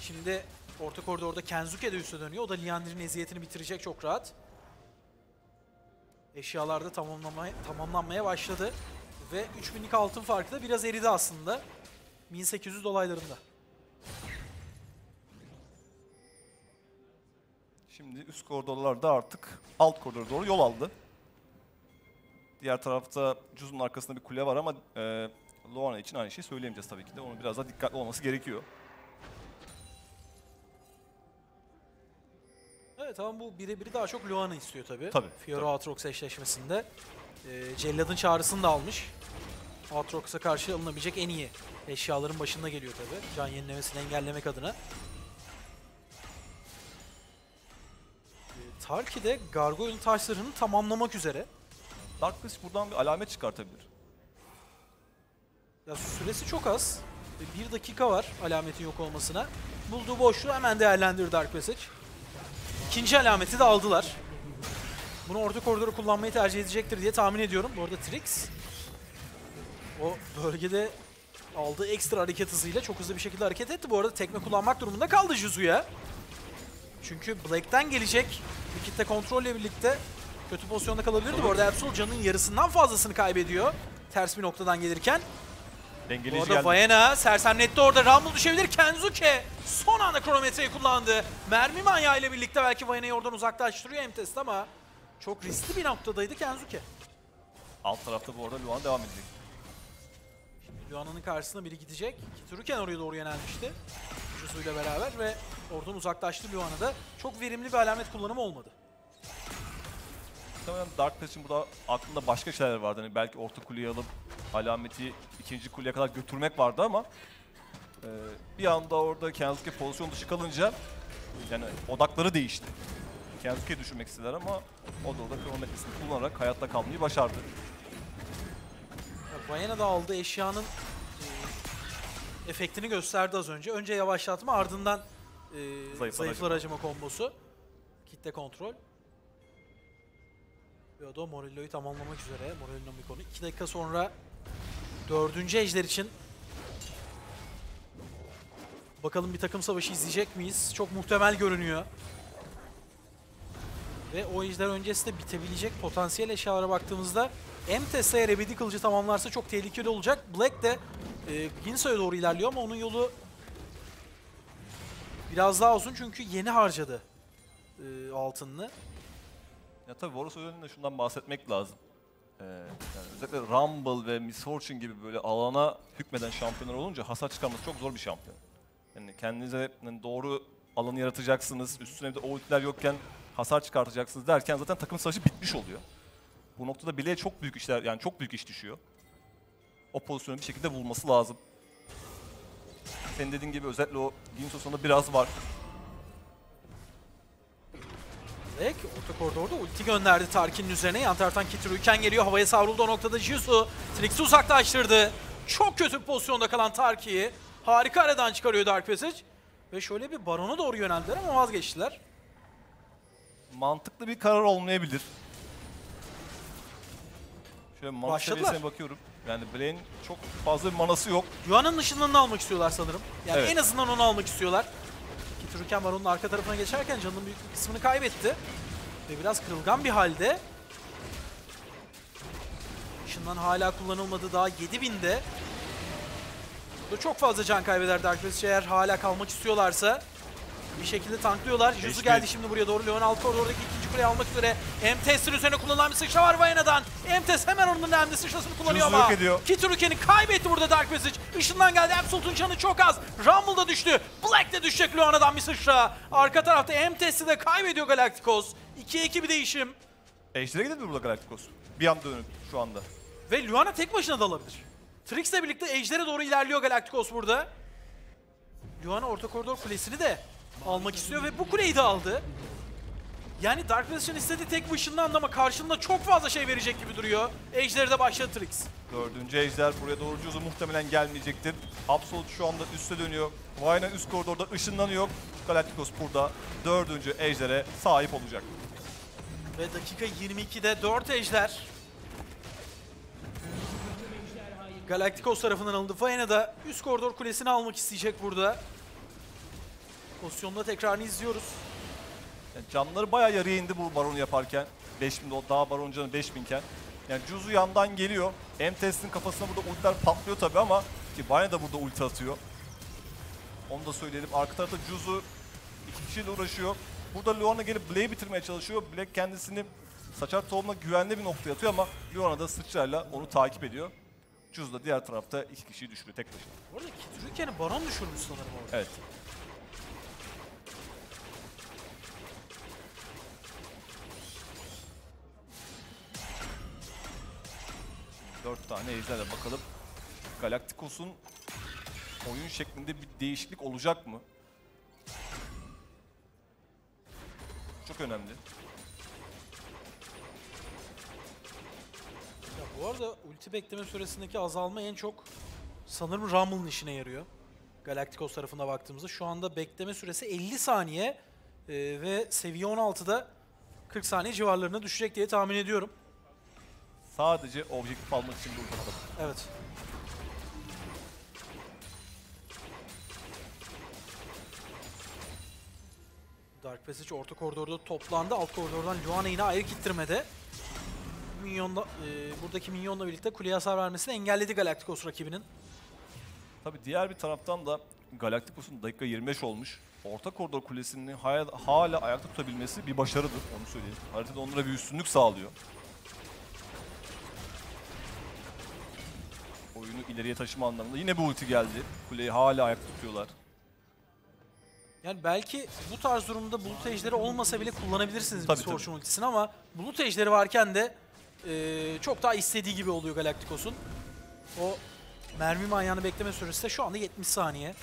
Şimdi orta koridorda Kenzuke de üste dönüyor. O da Liandir'in eziyetini bitirecek çok rahat. Eşyalar da tamamlanmaya, tamamlanmaya başladı. Ve üç binlik altın farkı da biraz eridi aslında. bin sekiz yüz dolaylarında. Şimdi üst koridorlarda artık alt koridora doğru yol aldı. Diğer tarafta Cuzun'un arkasında bir kule var ama e, Luana için aynı şeyi söyleyemeyeceğiz tabii ki de. Onun biraz daha dikkatli olması gerekiyor. Evet ama bu birebiri daha çok Luana istiyor tabii. Tabii. Fiora Aatrox eşleşmesinde. E, Cellad'ın çağrısını da almış. Aatrox'a karşı alınabilecek en iyi eşyaların başında geliyor tabii. Can yenilemesini engellemek adına. E, Tarki de Gargoyle'ın taş zırhını tamamlamak üzere. Dark Beast buradan bir alamet çıkartabilir. Ya süresi çok az. Bir dakika var alametin yok olmasına. Bulduğu boşluğu hemen değerlendirdi Dark Passage. İkinci alameti de aldılar. Bunu orta koridoru kullanmayı tercih edecektir diye tahmin ediyorum. Bu arada Trix o bölgede aldığı ekstra hareket hızıyla çok hızlı bir şekilde hareket etti. Bu arada tekme kullanmak durumunda kaldı Juzu'ya. Çünkü Black'ten gelecek bir kitle kontrolle birlikte kötü pozisyonda kalabilirdi. Bu arada Absol canının yarısından fazlasını kaybediyor. Ters bir noktadan gelirken. Dengeleyici geldi. Bu arada Vayna sersemletti orada. Rumble düşebilir. Kenzuke son anda kronometreyi kullandı. Mermi manyağı ile birlikte belki Vayana'yı oradan uzaklaştırıyor M-Test ama çok riskli bir noktadaydı Kenzuke. Alt tarafta bu arada Luan devam edecek. Şimdi Luan'ın karşısına biri gidecek. Kituruken oraya doğru yönelmişti. Juzu ile beraber ve oradan uzaklaştı Luan'a da. Çok verimli bir alamet kullanımı olmadı. Dark Pass'in burada aklında başka şeyler vardı. Yani belki orta kuleye alıp alameti ikinci kuleye kadar götürmek vardı ama e, bir anda orada Kensuke pozisyon dışı kalınca yani odakları değişti. Kensuke'yi düşürmek istediler ama o da orada kronometresini kullanarak hayatta kalmayı başardı. Bayana'da aldığı eşyanın e, efektini gösterdi az önce. Önce yavaşlatma ardından e, zayıflar, zayıflar acıma kombosu. Kitle kontrol. Yodo Morello'yu tamamlamak üzere. Morello'nun bir konu. İki dakika sonra dördüncü ejder için. Bakalım bir takım savaşı izleyecek miyiz? Çok muhtemel görünüyor. Ve o ejder öncesi de bitebilecek potansiyel eşyalara baktığımızda M T S eğer ebedi kılıcı tamamlarsa çok tehlikeli olacak. Black de e, Ginso'ya doğru ilerliyor ama onun yolu biraz daha uzun çünkü yeni harcadı e, altınını. Ya tabii Boros özelinde şundan bahsetmek lazım. Ee, yani özellikle Rumble ve Miss Fortune gibi böyle alana hükmeden şampiyonlar olunca hasar çıkarması çok zor bir şampiyon. Yani kendinize yani doğru alanı yaratacaksınız, üstüne bir de o ultiler yokken hasar çıkartacaksınız derken zaten takım savaşı bitmiş oluyor. Bu noktada bile çok büyük işler, yani çok büyük iş düşüyor. O pozisyonu bir şekilde bulması lazım. Senin dediğin gibi özellikle o Ginsos'unda biraz var. Orta koridorda ulti gönderdi Tarkin'in üzerine. Yan taraftan Kituruken geliyor. Havaya savruldu o noktada Juzu. Trix'i uzaklaştırdı. Çok kötü bir pozisyonda kalan Tarkin'i harika aradan çıkarıyor Dark Passage. Ve şöyle bir barona doğru yöneldiler ama vazgeçtiler. Mantıklı bir karar olmayabilir. Şöyle mana seviyesine bakıyorum. Yani Blaine çok fazla bir manası yok. Yuan'ın ışınlarını almak istiyorlar sanırım. Yani evet. En azından onu almak istiyorlar. Kituruken var onun arka tarafına geçerken canının büyük bir kısmını kaybetti. Ve biraz kırılgan bir halde. Işından hala kullanılmadı daha yedi binde. Burada çok fazla can kaybeder Dark Passage eğer hala kalmak istiyorlarsa. Bir şekilde tanklıyorlar. Juzu geldi şimdi buraya doğru. Leon alt koridordaki ikinci kuleyi almak üzere. M-Test'in üzerine kullanılan bir sıçra var Vayana'dan. M-Test hemen onun önemli sıçrasını kullanıyor Juzu ama Kituruken'i kaybetti burada Dark Passage. Işından geldi. Absolute'un canı çok az. Rumble'da düştü. Black de düşecek Leon'a'dan bir sıçra. Arka tarafta M-Test'i de kaybediyor Galacticos. ikiye iki bir değişim. Ejder'e gidebilir burada Galacticos. Bir anda dönüp şu anda. Ve Luana tek başına da alabilir. Trix'le birlikte Ejder'e doğru ilerliyor Galacticos burada. Luana orta koridor kulesini de almak istiyor ve bu kuleyi de aldı. Yani Dark Passage'ın istediği tek bu ışından ama karşında çok fazla şey verecek gibi duruyor. Ejder'e de başladı Trix. Dördüncü ejder buraya doğru Juzu muhtemelen gelmeyecektir. Absolute şu anda üste dönüyor. Vayna üst koridorda ışınlanıyor. Galacticos burada dördüncü ejdere sahip olacak. Ve dakika yirmi ikide dört ejder. Galacticos tarafından alındı. Vayna da üst koridor kulesini almak isteyecek burada. Pozisyonda tekrarını izliyoruz. Yani canları bayağı yarıya indi bu baronu yaparken. beş bin o daha baron canı beş binken. Yani Juzu yandan geliyor. M-Test'in kafasına burada ultiler patlıyor tabii ama ki Vayna da burada ulti atıyor. Onu da söyleyelim. Arka tarafta Juzu iki kişiyle uğraşıyor. Burada Luana gelip Black'i bitirmeye çalışıyor. Black kendisini saçar tohumla güvenli bir noktaya atıyor ama Luana da sıçrayla onu takip ediyor. Cuz da diğer tarafta iki kişiyi düşürüyor tek başına. Orada Türkiye'nin Baron düşürmüş sanırım orada. Evet. Dört tane ejderle bakalım. Galacticos'un oyun şeklinde bir değişiklik olacak mı? Çok önemli. Ya bu arada ulti bekleme süresindeki azalma en çok sanırım Rumble'ın işine yarıyor. Galacticos tarafına baktığımızda şu anda bekleme süresi elli saniye e, ve seviye on altıda kırk saniye civarlarına düşecek diye tahmin ediyorum. Sadece objektif almak için burada tabii. Evet. Dark Passage orta koridorda toplandı. Alt koridordan Luana yine ayrı ittirmede. Minyonla, e, buradaki minyonla birlikte kuleye hasar vermesini engelledi Galacticos rakibinin. Tabii diğer bir taraftan da Galacticos'un dakika yirmi beş olmuş. Orta koridor kulesini hala ayakta tutabilmesi bir başarıdır, onu söyleyeyim. Haritada onlara bir üstünlük sağlıyor. Oyunu ileriye taşıma anlamında yine bir ulti geldi. Kuleyi hala ayakta tutuyorlar. Yani belki bu tarz durumda bulut ejderi olmasa bile kullanabilirsiniz tabii, bir Sorcerer ultisini ama bulut ejderi varken de e, çok daha istediği gibi oluyor Galacticos'un. O mermi manyağını bekleme süresi de şu anda yetmiş saniye.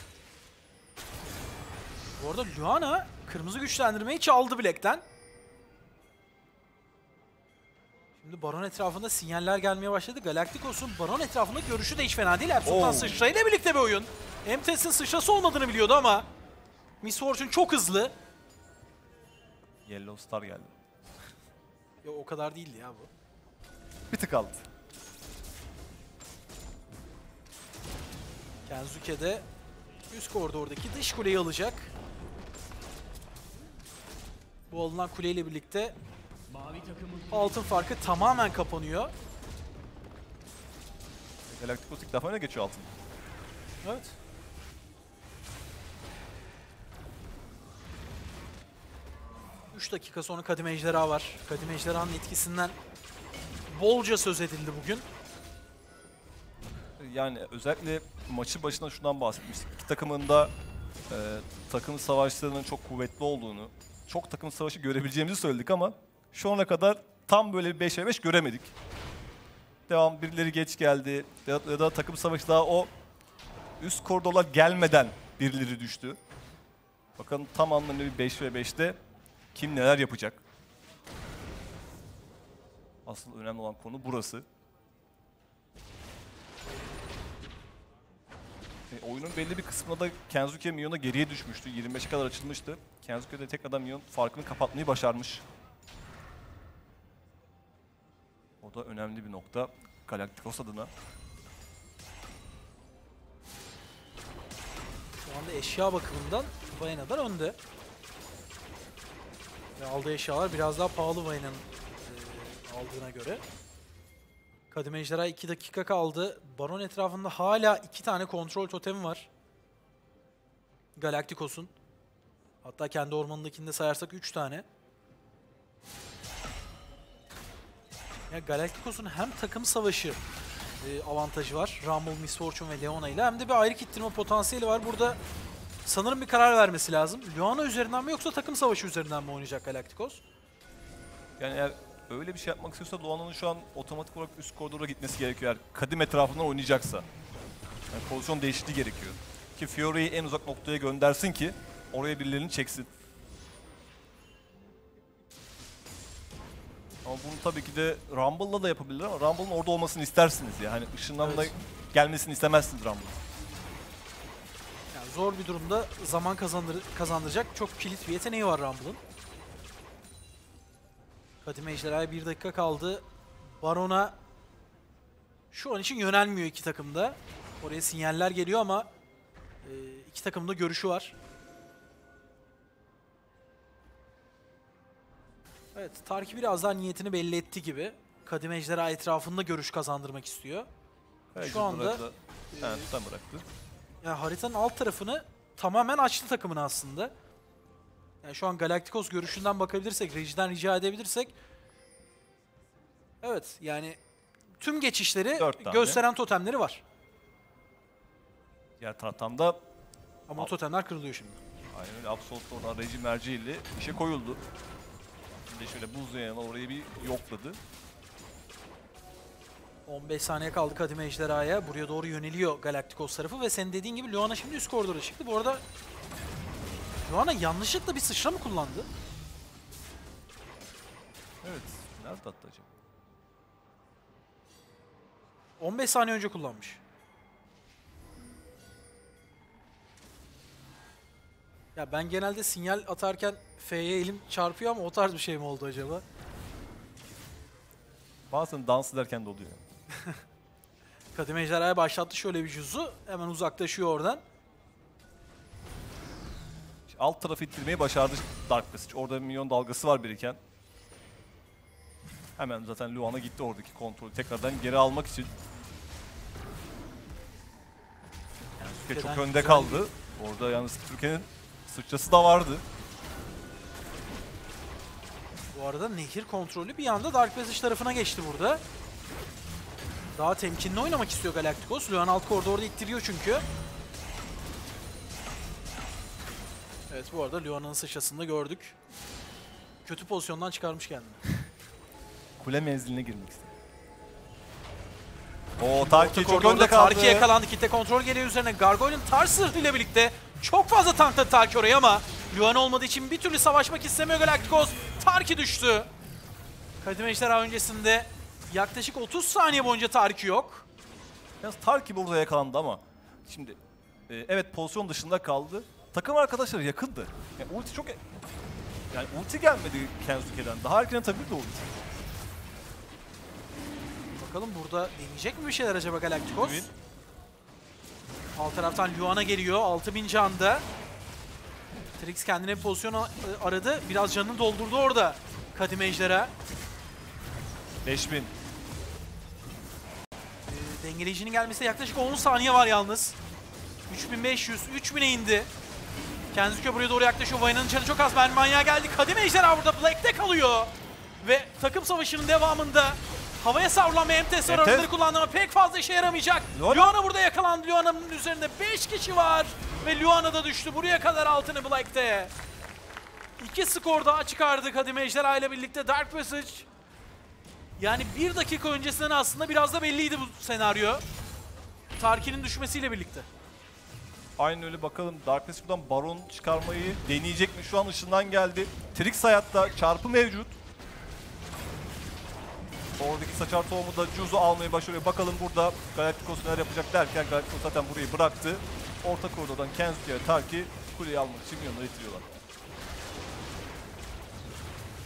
Bu arada Luana kırmızı güçlendirmeyi çaldı Black'ten. Şimdi Baron etrafında sinyaller gelmeye başladı. Galacticos'un Baron etrafında görüşü de hiç fena değil. Absol'tan sıçrayla birlikte bir oyun. M T S'in sıçrası olmadığını biliyordu ama Miss Fortune çok hızlı. Yellow Star geldi. Yo, o kadar değildi ya bu. Bir tık aldı. Kenzuke de üst koridordaki dış kuleyi alacak. Bu alınan kuleyle birlikte altın farkı tamamen kapanıyor. Galacticos ilk defa öne geçiyor altın. Evet. üç dakika sonra Kadim Ejderha var. Kadim Ejderha'nın etkisinden bolca söz edildi bugün. Yani özellikle maçın başına şundan bahsetmiştik. İki takımın da e, takım savaşlarının çok kuvvetli olduğunu, çok takım savaşı görebileceğimizi söyledik ama şu ana kadar tam böyle bir beşe beş göremedik. Devam birileri geç geldi ya da, ya da takım savaşı daha o üst koridora gelmeden birileri düştü. Bakın tam anlamıyla bir beş ve beşte kim neler yapacak? Asıl önemli olan konu burası. E, oyunun belli bir kısmında da Kenzuke Minyon'a geriye düşmüştü. yirmi beşe kadar açılmıştı. Kenzuke de tek adam Minyon farkını kapatmayı başarmış. O da önemli bir nokta Galacticos adına. Şu anda eşya bakımından Vayna'dan önde. Ve aldığı eşyalar biraz daha pahalı Vayna'nın e, aldığına göre. Kadim Ejderha iki dakika kaldı. Baron etrafında hala iki tane kontrol totemi var Galacticos'un. Hatta kendi ormanındakini de sayarsak üç tane. Ya Galacticos'un hem takım savaşı e, avantajı var. Rumble, Miss Fortune ve Leona ile hem de bir ayrı kittirme potansiyeli var. Burada sanırım bir karar vermesi lazım. Luana üzerinden mi yoksa takım savaşı üzerinden mi oynayacak Galacticos? Yani eğer öyle bir şey yapmak istiyorsa Luana'nın şu an otomatik olarak üst koridora gitmesi gerekiyor. Eğer Kadim etrafından oynayacaksa. Yani pozisyon değişikliği gerekiyor. Ki Fiora'yı en uzak noktaya göndersin ki oraya birilerini çeksin. Ama bunu tabii ki de Rumble'la da yapabilir ama Rumble'ın orada olmasını istersiniz ya. Hani ışınlanma evet. Gelmesini istemezsiniz Rumble'ın. Zor bir durumda zaman kazandır kazandıracak çok kilit bir yeteneği var Rumble'ın. Kadim Ejderha'ya bir dakika kaldı. Baron'a şu an için yönelmiyor iki takımda. Oraya sinyaller geliyor ama e, iki takımda görüşü var. Evet, Tarki biraz daha niyetini belli etti gibi. Kadim Ejderha etrafında görüş kazandırmak istiyor. Belki şu anda bıraktı. E, ha, tam bıraktı. Yani haritanın alt tarafını tamamen açtı takımın aslında. Yani şu an Galacticos görüşünden bakabilirsek, Reggie'den rica edebilirsek. Evet yani tüm geçişleri gösteren totemleri var. Diğer tahtamda. Ama totemler kırılıyor şimdi. Aynen öyle. Absolute oradan Reggie merceğiyle işe koyuldu. Şimdi şöyle buz yanına orayı bir yokladı. on beş saniye kaldı Kadime Ejderha'ya. Buraya doğru yöneliyor Galacticos tarafı ve senin dediğin gibi Luana şimdi üst koridora çıktı. Bu arada Luana yanlışlıkla bir sıçra mı kullandı? Evet. Nerede attı acaba? on beş saniye önce kullanmış. Ya ben genelde sinyal atarken F'ye elim çarpıyor ama o tarz bir şey mi oldu acaba? Bazen dans ederken de oluyor. Kadime Ejderha'ya başlattı şöyle bir cüzü. Hemen uzaklaşıyor oradan. Alt tarafı ittirmeyi başardı Dark Passage. Orada minyon dalgası var biriken. Hemen zaten Luana gitti oradaki kontrolü tekrardan geri almak için. Yani Türkiye çok önde kaldı. Bir... Orada yalnız Türkiye'nin sıçrası da vardı. Bu arada nehir kontrolü bir anda Dark Passage tarafına geçti burada. Daha temkinli oynamak istiyor Galacticos. Luan alt koridorda ittiriyor çünkü. Evet bu arada Luana'nın sıçrasını da gördük. Kötü pozisyondan çıkarmış kendini. Kule menziline girmek istedim. Oo, Tarki çok önde kaldı. Tarki yakalandı. Kitle kontrol geliyor üzerine. Gargoyle'ın tarz zırhıyla birlikte çok fazla tankladı Tarki oraya ama Luana olmadığı için bir türlü savaşmak istemiyor Galacticos. Tarki düştü. Kadime Ejderha öncesinde yaklaşık otuz saniye boyunca Tarki yok. Yalnız Tarki burada yakalandı ama şimdi e, evet pozisyon dışında kaldı. Takım arkadaşları yakındı. Yani ulti çok... Yani ulti gelmedi Kensuke'den. Daha erken atabilirdi ulti. Bakalım burada deneyecek mi bir şeyler acaba Galacticos? Alt taraftan Luana geliyor. altı bin canda. Trix kendine bir pozisyon aradı. Biraz canını doldurdu orada Kadime Ejderha. beş bin. E, dengeleyicinin gelmesine yaklaşık on saniye var yalnız. üç bin beş yüz, üç bine indi. Kensuke buraya doğru yaklaşıyor. Vayna'nın canı çok az. Ben manyağa geldi. Kadime Ejderha burada Black'te kalıyor. Ve takım savaşının devamında havaya savrulan ve M T S aralıkları kullandı ama pek fazla işe yaramayacak. Luana, Luana burada yakalandı. Luana'nın üzerinde beş kişi var ve Luana da düştü. Buraya kadar altını Black'te. İki skor daha çıkardı Kadime Ejderha ile birlikte Dark Passage. Yani bir dakika öncesinden aslında biraz da belliydi bu senaryo. Tarki'nin düşmesiyle birlikte. Aynen öyle bakalım. Dark Passage buradan Baron çıkarmayı deneyecek mi? Şu an ışından geldi. Trix hayatta, çarpı mevcut. Oradaki saçar tohumu da Juz'u almayı başarıyor. Bakalım burada Galacticos neler yapacak derken Galacticos zaten burayı bıraktı. Orta koridordan Kensuke ve Tarki kuleyi almak için yanına itiriyorlar.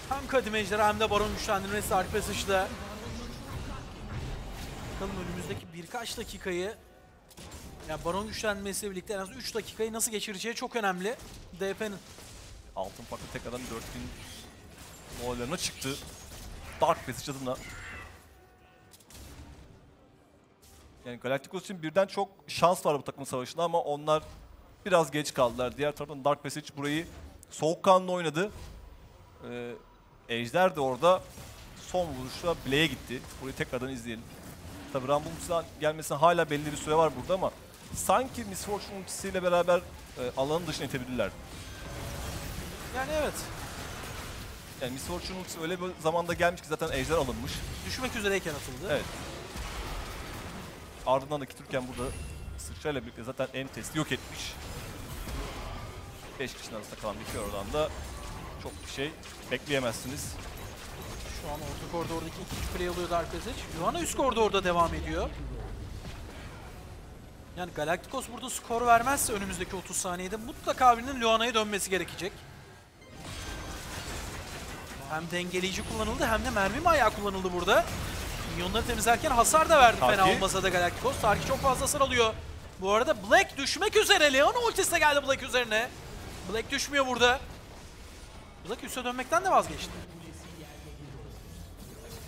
Hem Kadime Ejderha hem de Baron güçlendirmesi Dark Passage'da. Bakalım önümüzdeki birkaç dakikayı, yani Baron güçlendirmesiyle birlikte en az üç dakikayı nasıl geçireceği çok önemli D P'nin. Altın farklı tekrardan dört bin olaylarına çıktı. Dark Passage adına. Yani Galacticos için birden çok şans var bu takım savaşında ama onlar biraz geç kaldılar. Diğer taraftan Dark Passage burayı soğukkanlı oynadı. Ee, Ejder de orada son vuruşla Blade'e gitti. Burayı tekrardan izleyelim. Tabi Rambo'nun ultisinden gelmesine hala belli bir süre var burada ama sanki Miss Fortune ultisiyle beraber e, alanın dışına itebilirler. Yani evet. Yani Miss Fortune öyle bir zamanda gelmiş ki zaten ejder alınmış. Düşmek üzereyken atıldı. Evet. Ardından da Kitürken burada sıçrayla birlikte zaten M T S'i yok etmiş. beş kişinin arasında kalan bir kör oradan da çok bir şey bekleyemezsiniz. Şu an orta koridordaki iki play oluyor Dark Passage. Luana üst koridorda devam ediyor. Yani Galacticos burada skor vermezse önümüzdeki otuz saniyede mutlaka birinin Luana'ya dönmesi gerekecek. Hem dengeleyici kullanıldı hem de mermi mayağı kullanıldı burada. Minyonları temizlerken hasar da verdi Tarki. Fena olmasa da Galacticos. Tarki çok fazla hasar alıyor. Bu arada Black düşmek üzere. Leona ultisine geldi Black üzerine. Black düşmüyor burada. Black üste dönmekten de vazgeçti.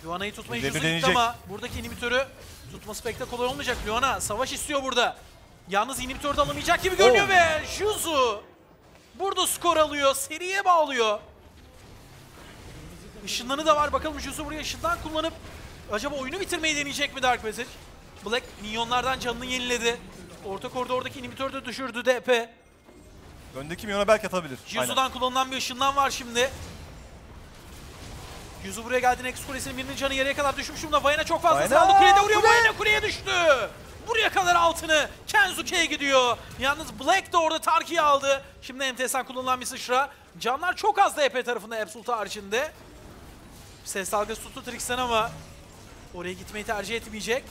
Luana'yı tutmayı çözüldü ama buradaki inhibitörü tutması pek de kolay olmayacak. Luana savaş istiyor burada. Yalnız inhibitörü de alamayacak gibi görünüyor oh. Ve Juzu Burada skor alıyor. Seriye bağlıyor. Işınlanı da var. Bakalım Juzu buraya ışından kullanıp acaba oyunu bitirmeyi deneyecek mi Dark Passage? Black minyonlardan canını yeniledi. Orta korda oradaki inhibitörü de düşürdü D P. Öndeki minyona belki atabilir. Juzu'dan kullanılan bir ışından var şimdi. Juzu buraya geldi. Nexus Kulesi'nin birinin canı yarıya kadar düşmüş durumda. Vayne'a çok fazla saldı. Kuleye de vuruyor. Vayne kuleye düştü. Buraya kadar altını Kenzuke'ye gidiyor. Yalnız Black de orada Tarki'yi aldı. Şimdi M T S'den kullanılan bir sıçra. Canlar çok az D P tarafında Absolute haricinde. Ses dalgası tuttu Trix'ten ama oraya gitmeyi tercih etmeyecek.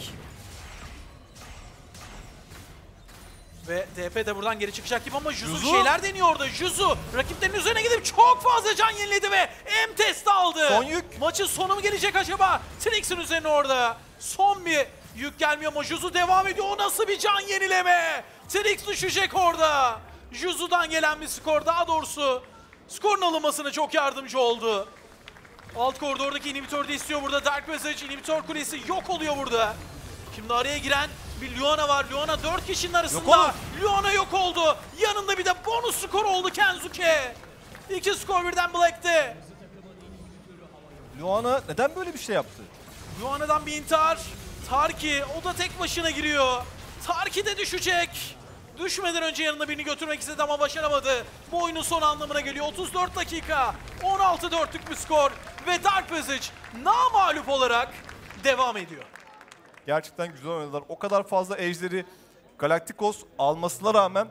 Ve D P de buradan geri çıkacak gibi ama Juzu, Juzu. şeyler deniyor orada. Juzu rakiplerin üzerine gidip çok fazla can yeniledi ve M T S de aldı. Son yük. Maçın sonu mu gelecek acaba? Trix'in üzerine orada. Son bir yük gelmiyor ama Juzu devam ediyor. O nasıl bir can yenileme? Trix düşecek orada. Juzu'dan gelen bir skor, daha doğrusu skorun alınmasına çok yardımcı oldu. Alt koridordaki inhibitör de istiyor burada. Dark Passage inhibitör kulesi yok oluyor burada. Şimdi araya giren bir Luana var. Luana dört kişinin arasında. Luana yok oldu. Yanında bir de bonus skor oldu Kenzuke. İki skor birden Black'te. Luana neden böyle bir şey yaptı? Luana'dan bir intihar. Tarki o da tek başına giriyor. Tarki de düşecek. Düşmeden önce yanına birini götürmek istedi ama başaramadı. Bu oyunun son anlamına geliyor. otuz dört dakika, on altı dörtlük bir skor ve Dark Passage namağlup olarak devam ediyor. Gerçekten güzel oynadılar. O kadar fazla ejderi Galacticos almasına rağmen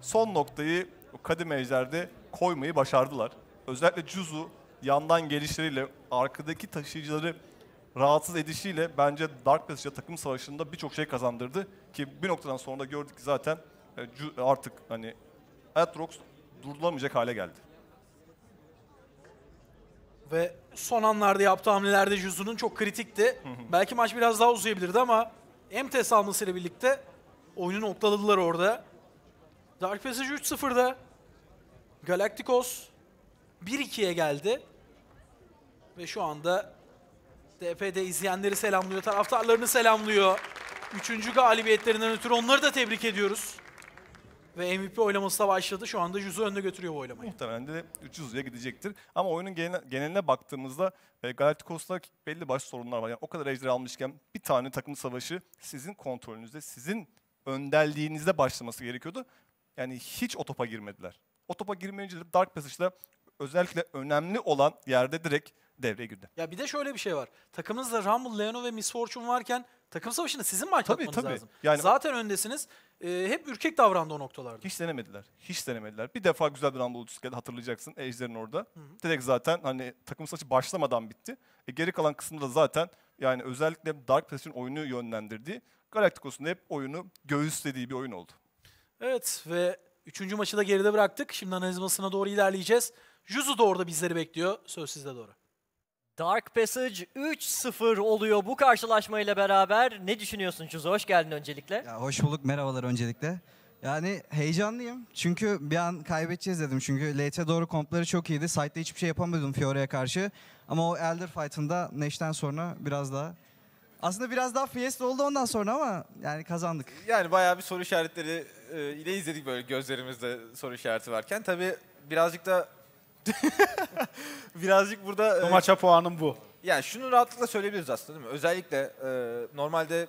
son noktayı kadim ejderde koymayı başardılar. Özellikle Juzu yandan gelişleriyle, arkadaki taşıyıcıları rahatsız edişiyle bence Dark Passage'a takım savaşında birçok şey kazandırdı ki bir noktadan sonra da gördük ki zaten artık hani Aatrox durdurulamayacak hale geldi. Ve son anlarda yaptığı hamlelerde Juzu'nun çok kritikti. Belki maç biraz daha uzayabilirdi ama M T S almasıyla birlikte oyunu noktaladılar orada. Dark Passage üç sıfır'da Galacticos bir iki'ye geldi ve şu anda D P'de izleyenleri selamlıyor, taraftarlarını selamlıyor. Üçüncü galibiyetlerinden ötürü onları da tebrik ediyoruz. Ve M V P oylaması da başladı. Şu anda Juzu önüne götürüyor bu oylamayı. Muhtemelen de üç yüz'e gidecektir. Ama oyunun geneline, geneline baktığımızda e, Galacticos'ta belli başlı sorunlar var. Yani o kadar ejderi almışken bir tane takım savaşı sizin kontrolünüzde, sizin önderliğinizde başlaması gerekiyordu. Yani hiç o topa girmediler. O topa girmeyince de Dark Passage'da özellikle önemli olan yerde direkt devreye girdi. Ya bir de şöyle bir şey var. Takımınızda Rumble, Leona ve Miss Fortune varken takım savaşını sizin başlatmanız tabii, tabii. lazım. Yani zaten öndesiniz. Ee, hep ürkek davrandı o noktalarda. Hiç denemediler. Hiç denemediler. Bir defa güzel bir Rumble ultisi geldi, hatırlayacaksın. Ejder'in orada. Hı hı. Direkt zaten hani takım savaşı başlamadan bitti. E, geri kalan kısımda zaten yani özellikle Dark Passage'in oyunu yönlendirdiği, Galacticos'un hep oyunu göğüslediği bir oyun oldu. Evet ve üçüncü maçı da geride bıraktık. Şimdi analizmasına doğru ilerleyeceğiz. Juzu da orada bizleri bekliyor. Söz sizde doğru. Dark Passage üç sıfır oluyor bu karşılaşmayla beraber. Ne düşünüyorsun Juzu? Hoş geldin öncelikle. Ya hoş bulduk. Merhabalar öncelikle. Yani heyecanlıyım. Çünkü bir an kaybedeceğiz dedim. Çünkü late'e doğru kompları çok iyiydi. Side'de hiçbir şey yapamadım Fiora'ya karşı. Ama o Elder Fight'ında Nash'ten sonra biraz daha... Aslında biraz daha Fiesta oldu ondan sonra ama yani kazandık. Yani bayağı bir soru işaretleri ile izledik böyle gözlerimizde soru işareti varken. Tabii birazcık da... Birazcık burada... Bu maça e, puanım bu. Yani şunu rahatlıkla söyleyebiliriz aslında değil mi? Özellikle e, normalde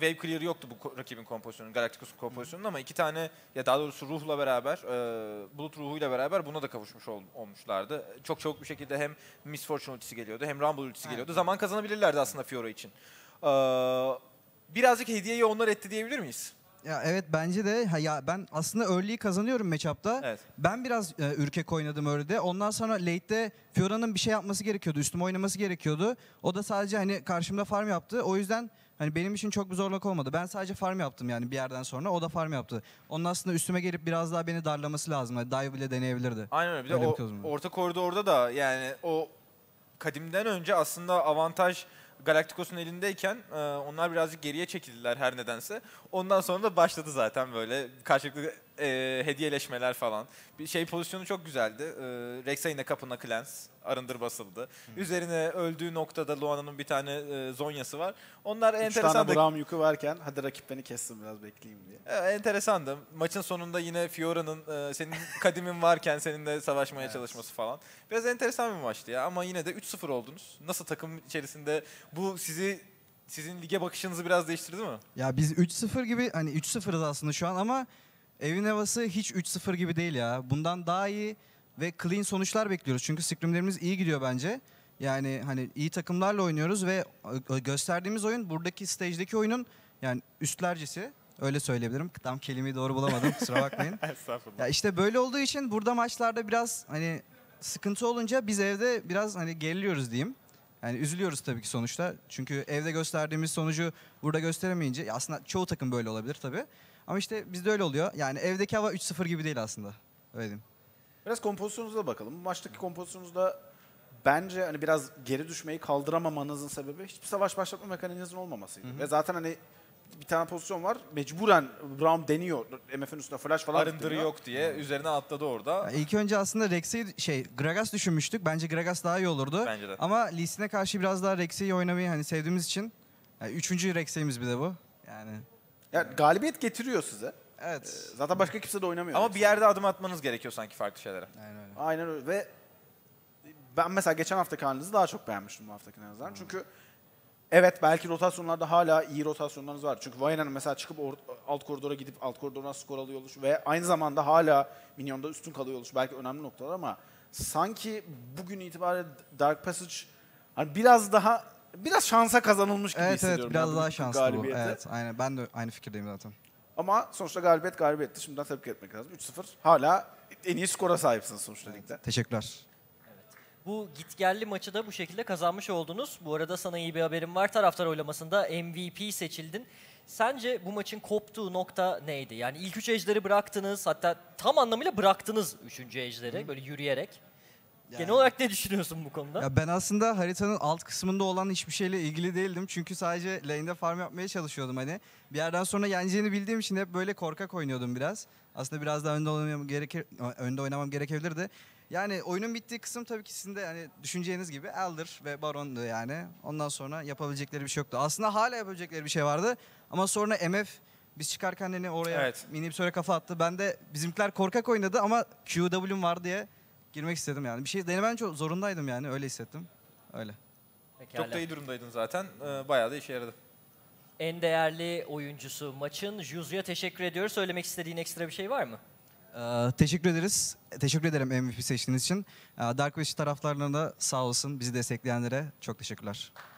wave clear yoktu bu rakibin kompozisyonunun, Galacticos'un kompozisyonunun ama iki tane, ya daha doğrusu ruhla beraber, e, bulut ruhuyla beraber buna da kavuşmuş ol, olmuşlardı. Çok çabuk bir şekilde hem Miss Fortune ultisi geliyordu hem Rumble ultisi geliyordu. Evet. Zaman kazanabilirlerdi aslında Fiora için. E, birazcık hediyeyi onlar etti diyebilir miyiz? Ya evet bence de. Ha ya ben aslında early'yi kazanıyorum matchup'ta. Evet. Ben biraz e, ürkek oynadım early'de. Ondan sonra late'de Fiora'nın bir şey yapması gerekiyordu. Üstüme oynaması gerekiyordu. O da sadece hani karşımda farm yaptı. O yüzden hani benim için çok bir zorluk olmadı. Ben sadece farm yaptım yani bir yerden sonra. O da farm yaptı. Onun aslında üstüme gelip biraz daha beni darlaması lazım. Yani dive bile deneyebilirdi. Aynen öyle. Bir öyle de bir o, orta koridorda da yani o kadimden önce aslında avantaj Galacticos'un elindeyken e, onlar birazcık geriye çekildiler her nedense. Ondan sonra da başladı zaten böyle karşılıklı e, hediyeleşmeler falan. Bir şey pozisyonu çok güzeldi. E, Rek'Sai yine kapına Clans, arındır basıldı. Hı. Üzerine öldüğü noktada Luana'nın bir tane e, zonyası var. Onlar Üç enteresandı. Üç tane Braum yuku varken hadi rakip beni kessin biraz bekleyeyim diye. E, enteresandı. Maçın sonunda yine Fiora'nın e, senin kadimin varken seninle savaşmaya evet. çalışması falan. Biraz enteresan bir maçtı ya ama yine de üç sıfır oldunuz. Nasıl takım içerisinde bu sizi... Sizin lige bakışınızı biraz değiştirdi mi? Ya biz üç sıfır gibi, hani üç sıfırız aslında şu an ama evin havası hiç üç sıfır gibi değil ya. Bundan daha iyi ve clean sonuçlar bekliyoruz. Çünkü scrimlerimiz iyi gidiyor bence. Yani hani iyi takımlarla oynuyoruz ve gösterdiğimiz oyun buradaki stage'deki oyunun yani üstlercesi. Öyle söyleyebilirim. Tam kelimeyi doğru bulamadım. Kusura bakmayın. Estağfurullah. Ya işte böyle olduğu için burada maçlarda biraz hani sıkıntı olunca biz evde biraz hani geriliyoruz diyeyim. Yani üzülüyoruz tabii ki sonuçta. Çünkü evde gösterdiğimiz sonucu burada gösteremeyince aslında çoğu takım böyle olabilir tabii. Ama işte bizde öyle oluyor. Yani evdeki hava üç sıfır gibi değil aslında. Öyle diyeyim. Biraz kompozisyonunuza bakalım. Maçtaki kompozisyonunuzda bence hani biraz geri düşmeyi kaldıramamanızın sebebi hiçbir savaş başlatma mekanizmanızın olmamasıydı. Hı hı. Ve zaten hani bir tane pozisyon var. Mecburen Braum deniyor. M F'nin üstüne flash falan. Arındırı yok diye yani. Üzerine atladı orada. Yani ilk önce aslında Rex'i şey Gragas düşünmüştük. Bence Gragas daha iyi olurdu. Bence de. Ama Lee Sin'e karşı biraz daha Rex'i oynamayı hani sevdiğimiz için. Yani üçüncü Rex'imiz bir de bu. Yani. Ya galibiyet getiriyor size. Evet. Ee, zaten başka kimse de oynamıyor. Ama Rex'i. Bir yerde adım atmanız gerekiyor sanki farklı şeylere. Aynen öyle. Aynen öyle. Ve ben mesela geçen haftaki halinizi daha çok beğenmiştim bu haftakine nazaran. Hmm. Çünkü evet belki rotasyonlarda hala iyi rotasyonlarınız var. Çünkü Vayna'nın mesela çıkıp alt koridora gidip alt koridoruna skor alıyor oluş ve aynı zamanda hala Minyon'da üstün kalıyor oluş. Belki önemli noktalar ama sanki bugün itibariyle Dark Passage hani biraz daha biraz şansa kazanılmış gibi evet, hissediyorum. Evet biraz daha şanslı bu. Evet, aynen. Ben de aynı fikirdeyim zaten. Ama sonuçta galibiyet galibiyetti. Şimdiden tebrik etmek lazım. üç sıfır hala en iyi skora sahipsiniz sonuçta evet, ligde. Teşekkürler. Bu gitgelli maçı da bu şekilde kazanmış oldunuz. Bu arada sana iyi bir haberim var. Taraftar oylamasında M V P seçildin. Sence bu maçın koptuğu nokta neydi? Yani ilk üç ejderi bıraktınız. Hatta tam anlamıyla bıraktınız üçüncü ejderi. Hı. Böyle yürüyerek. Yani. Genel olarak ne düşünüyorsun bu konuda? Ya ben aslında haritanın alt kısmında olan hiçbir şeyle ilgili değildim. Çünkü sadece lane'de farm yapmaya çalışıyordum. Hani bir yerden sonra yeneceğini bildiğim için hep böyle korkak oynuyordum biraz. Aslında biraz daha önde oynamam, gereke önde oynamam gerekebilirdi. Yani oyunun bittiği kısım tabii ki sizin de hani düşüneceğiniz gibi Elder ve Baron'du yani. Ondan sonra yapabilecekleri bir şey yoktu. Aslında hala yapabilecekleri bir şey vardı ama sonra M F biz çıkarken hani oraya evet. mini bir süre kafa attı. Ben de bizimkiler korkak oynadı ama Q W'm var diye girmek istedim yani. Bir şey denemen çok zorundaydım yani öyle hissettim. Öyle. Pekala. Çok da iyi durumdaydın zaten. Bayağı da işe yaradı. En değerli oyuncusu maçın Juzu'ya teşekkür ediyoruz. Söylemek istediğin ekstra bir şey var mı? Ee, teşekkür ederiz. Teşekkür ederim M V P seçtiğiniz için. Dark Passage taraftarlarına da sağ olsun. Bizi destekleyenlere çok teşekkürler.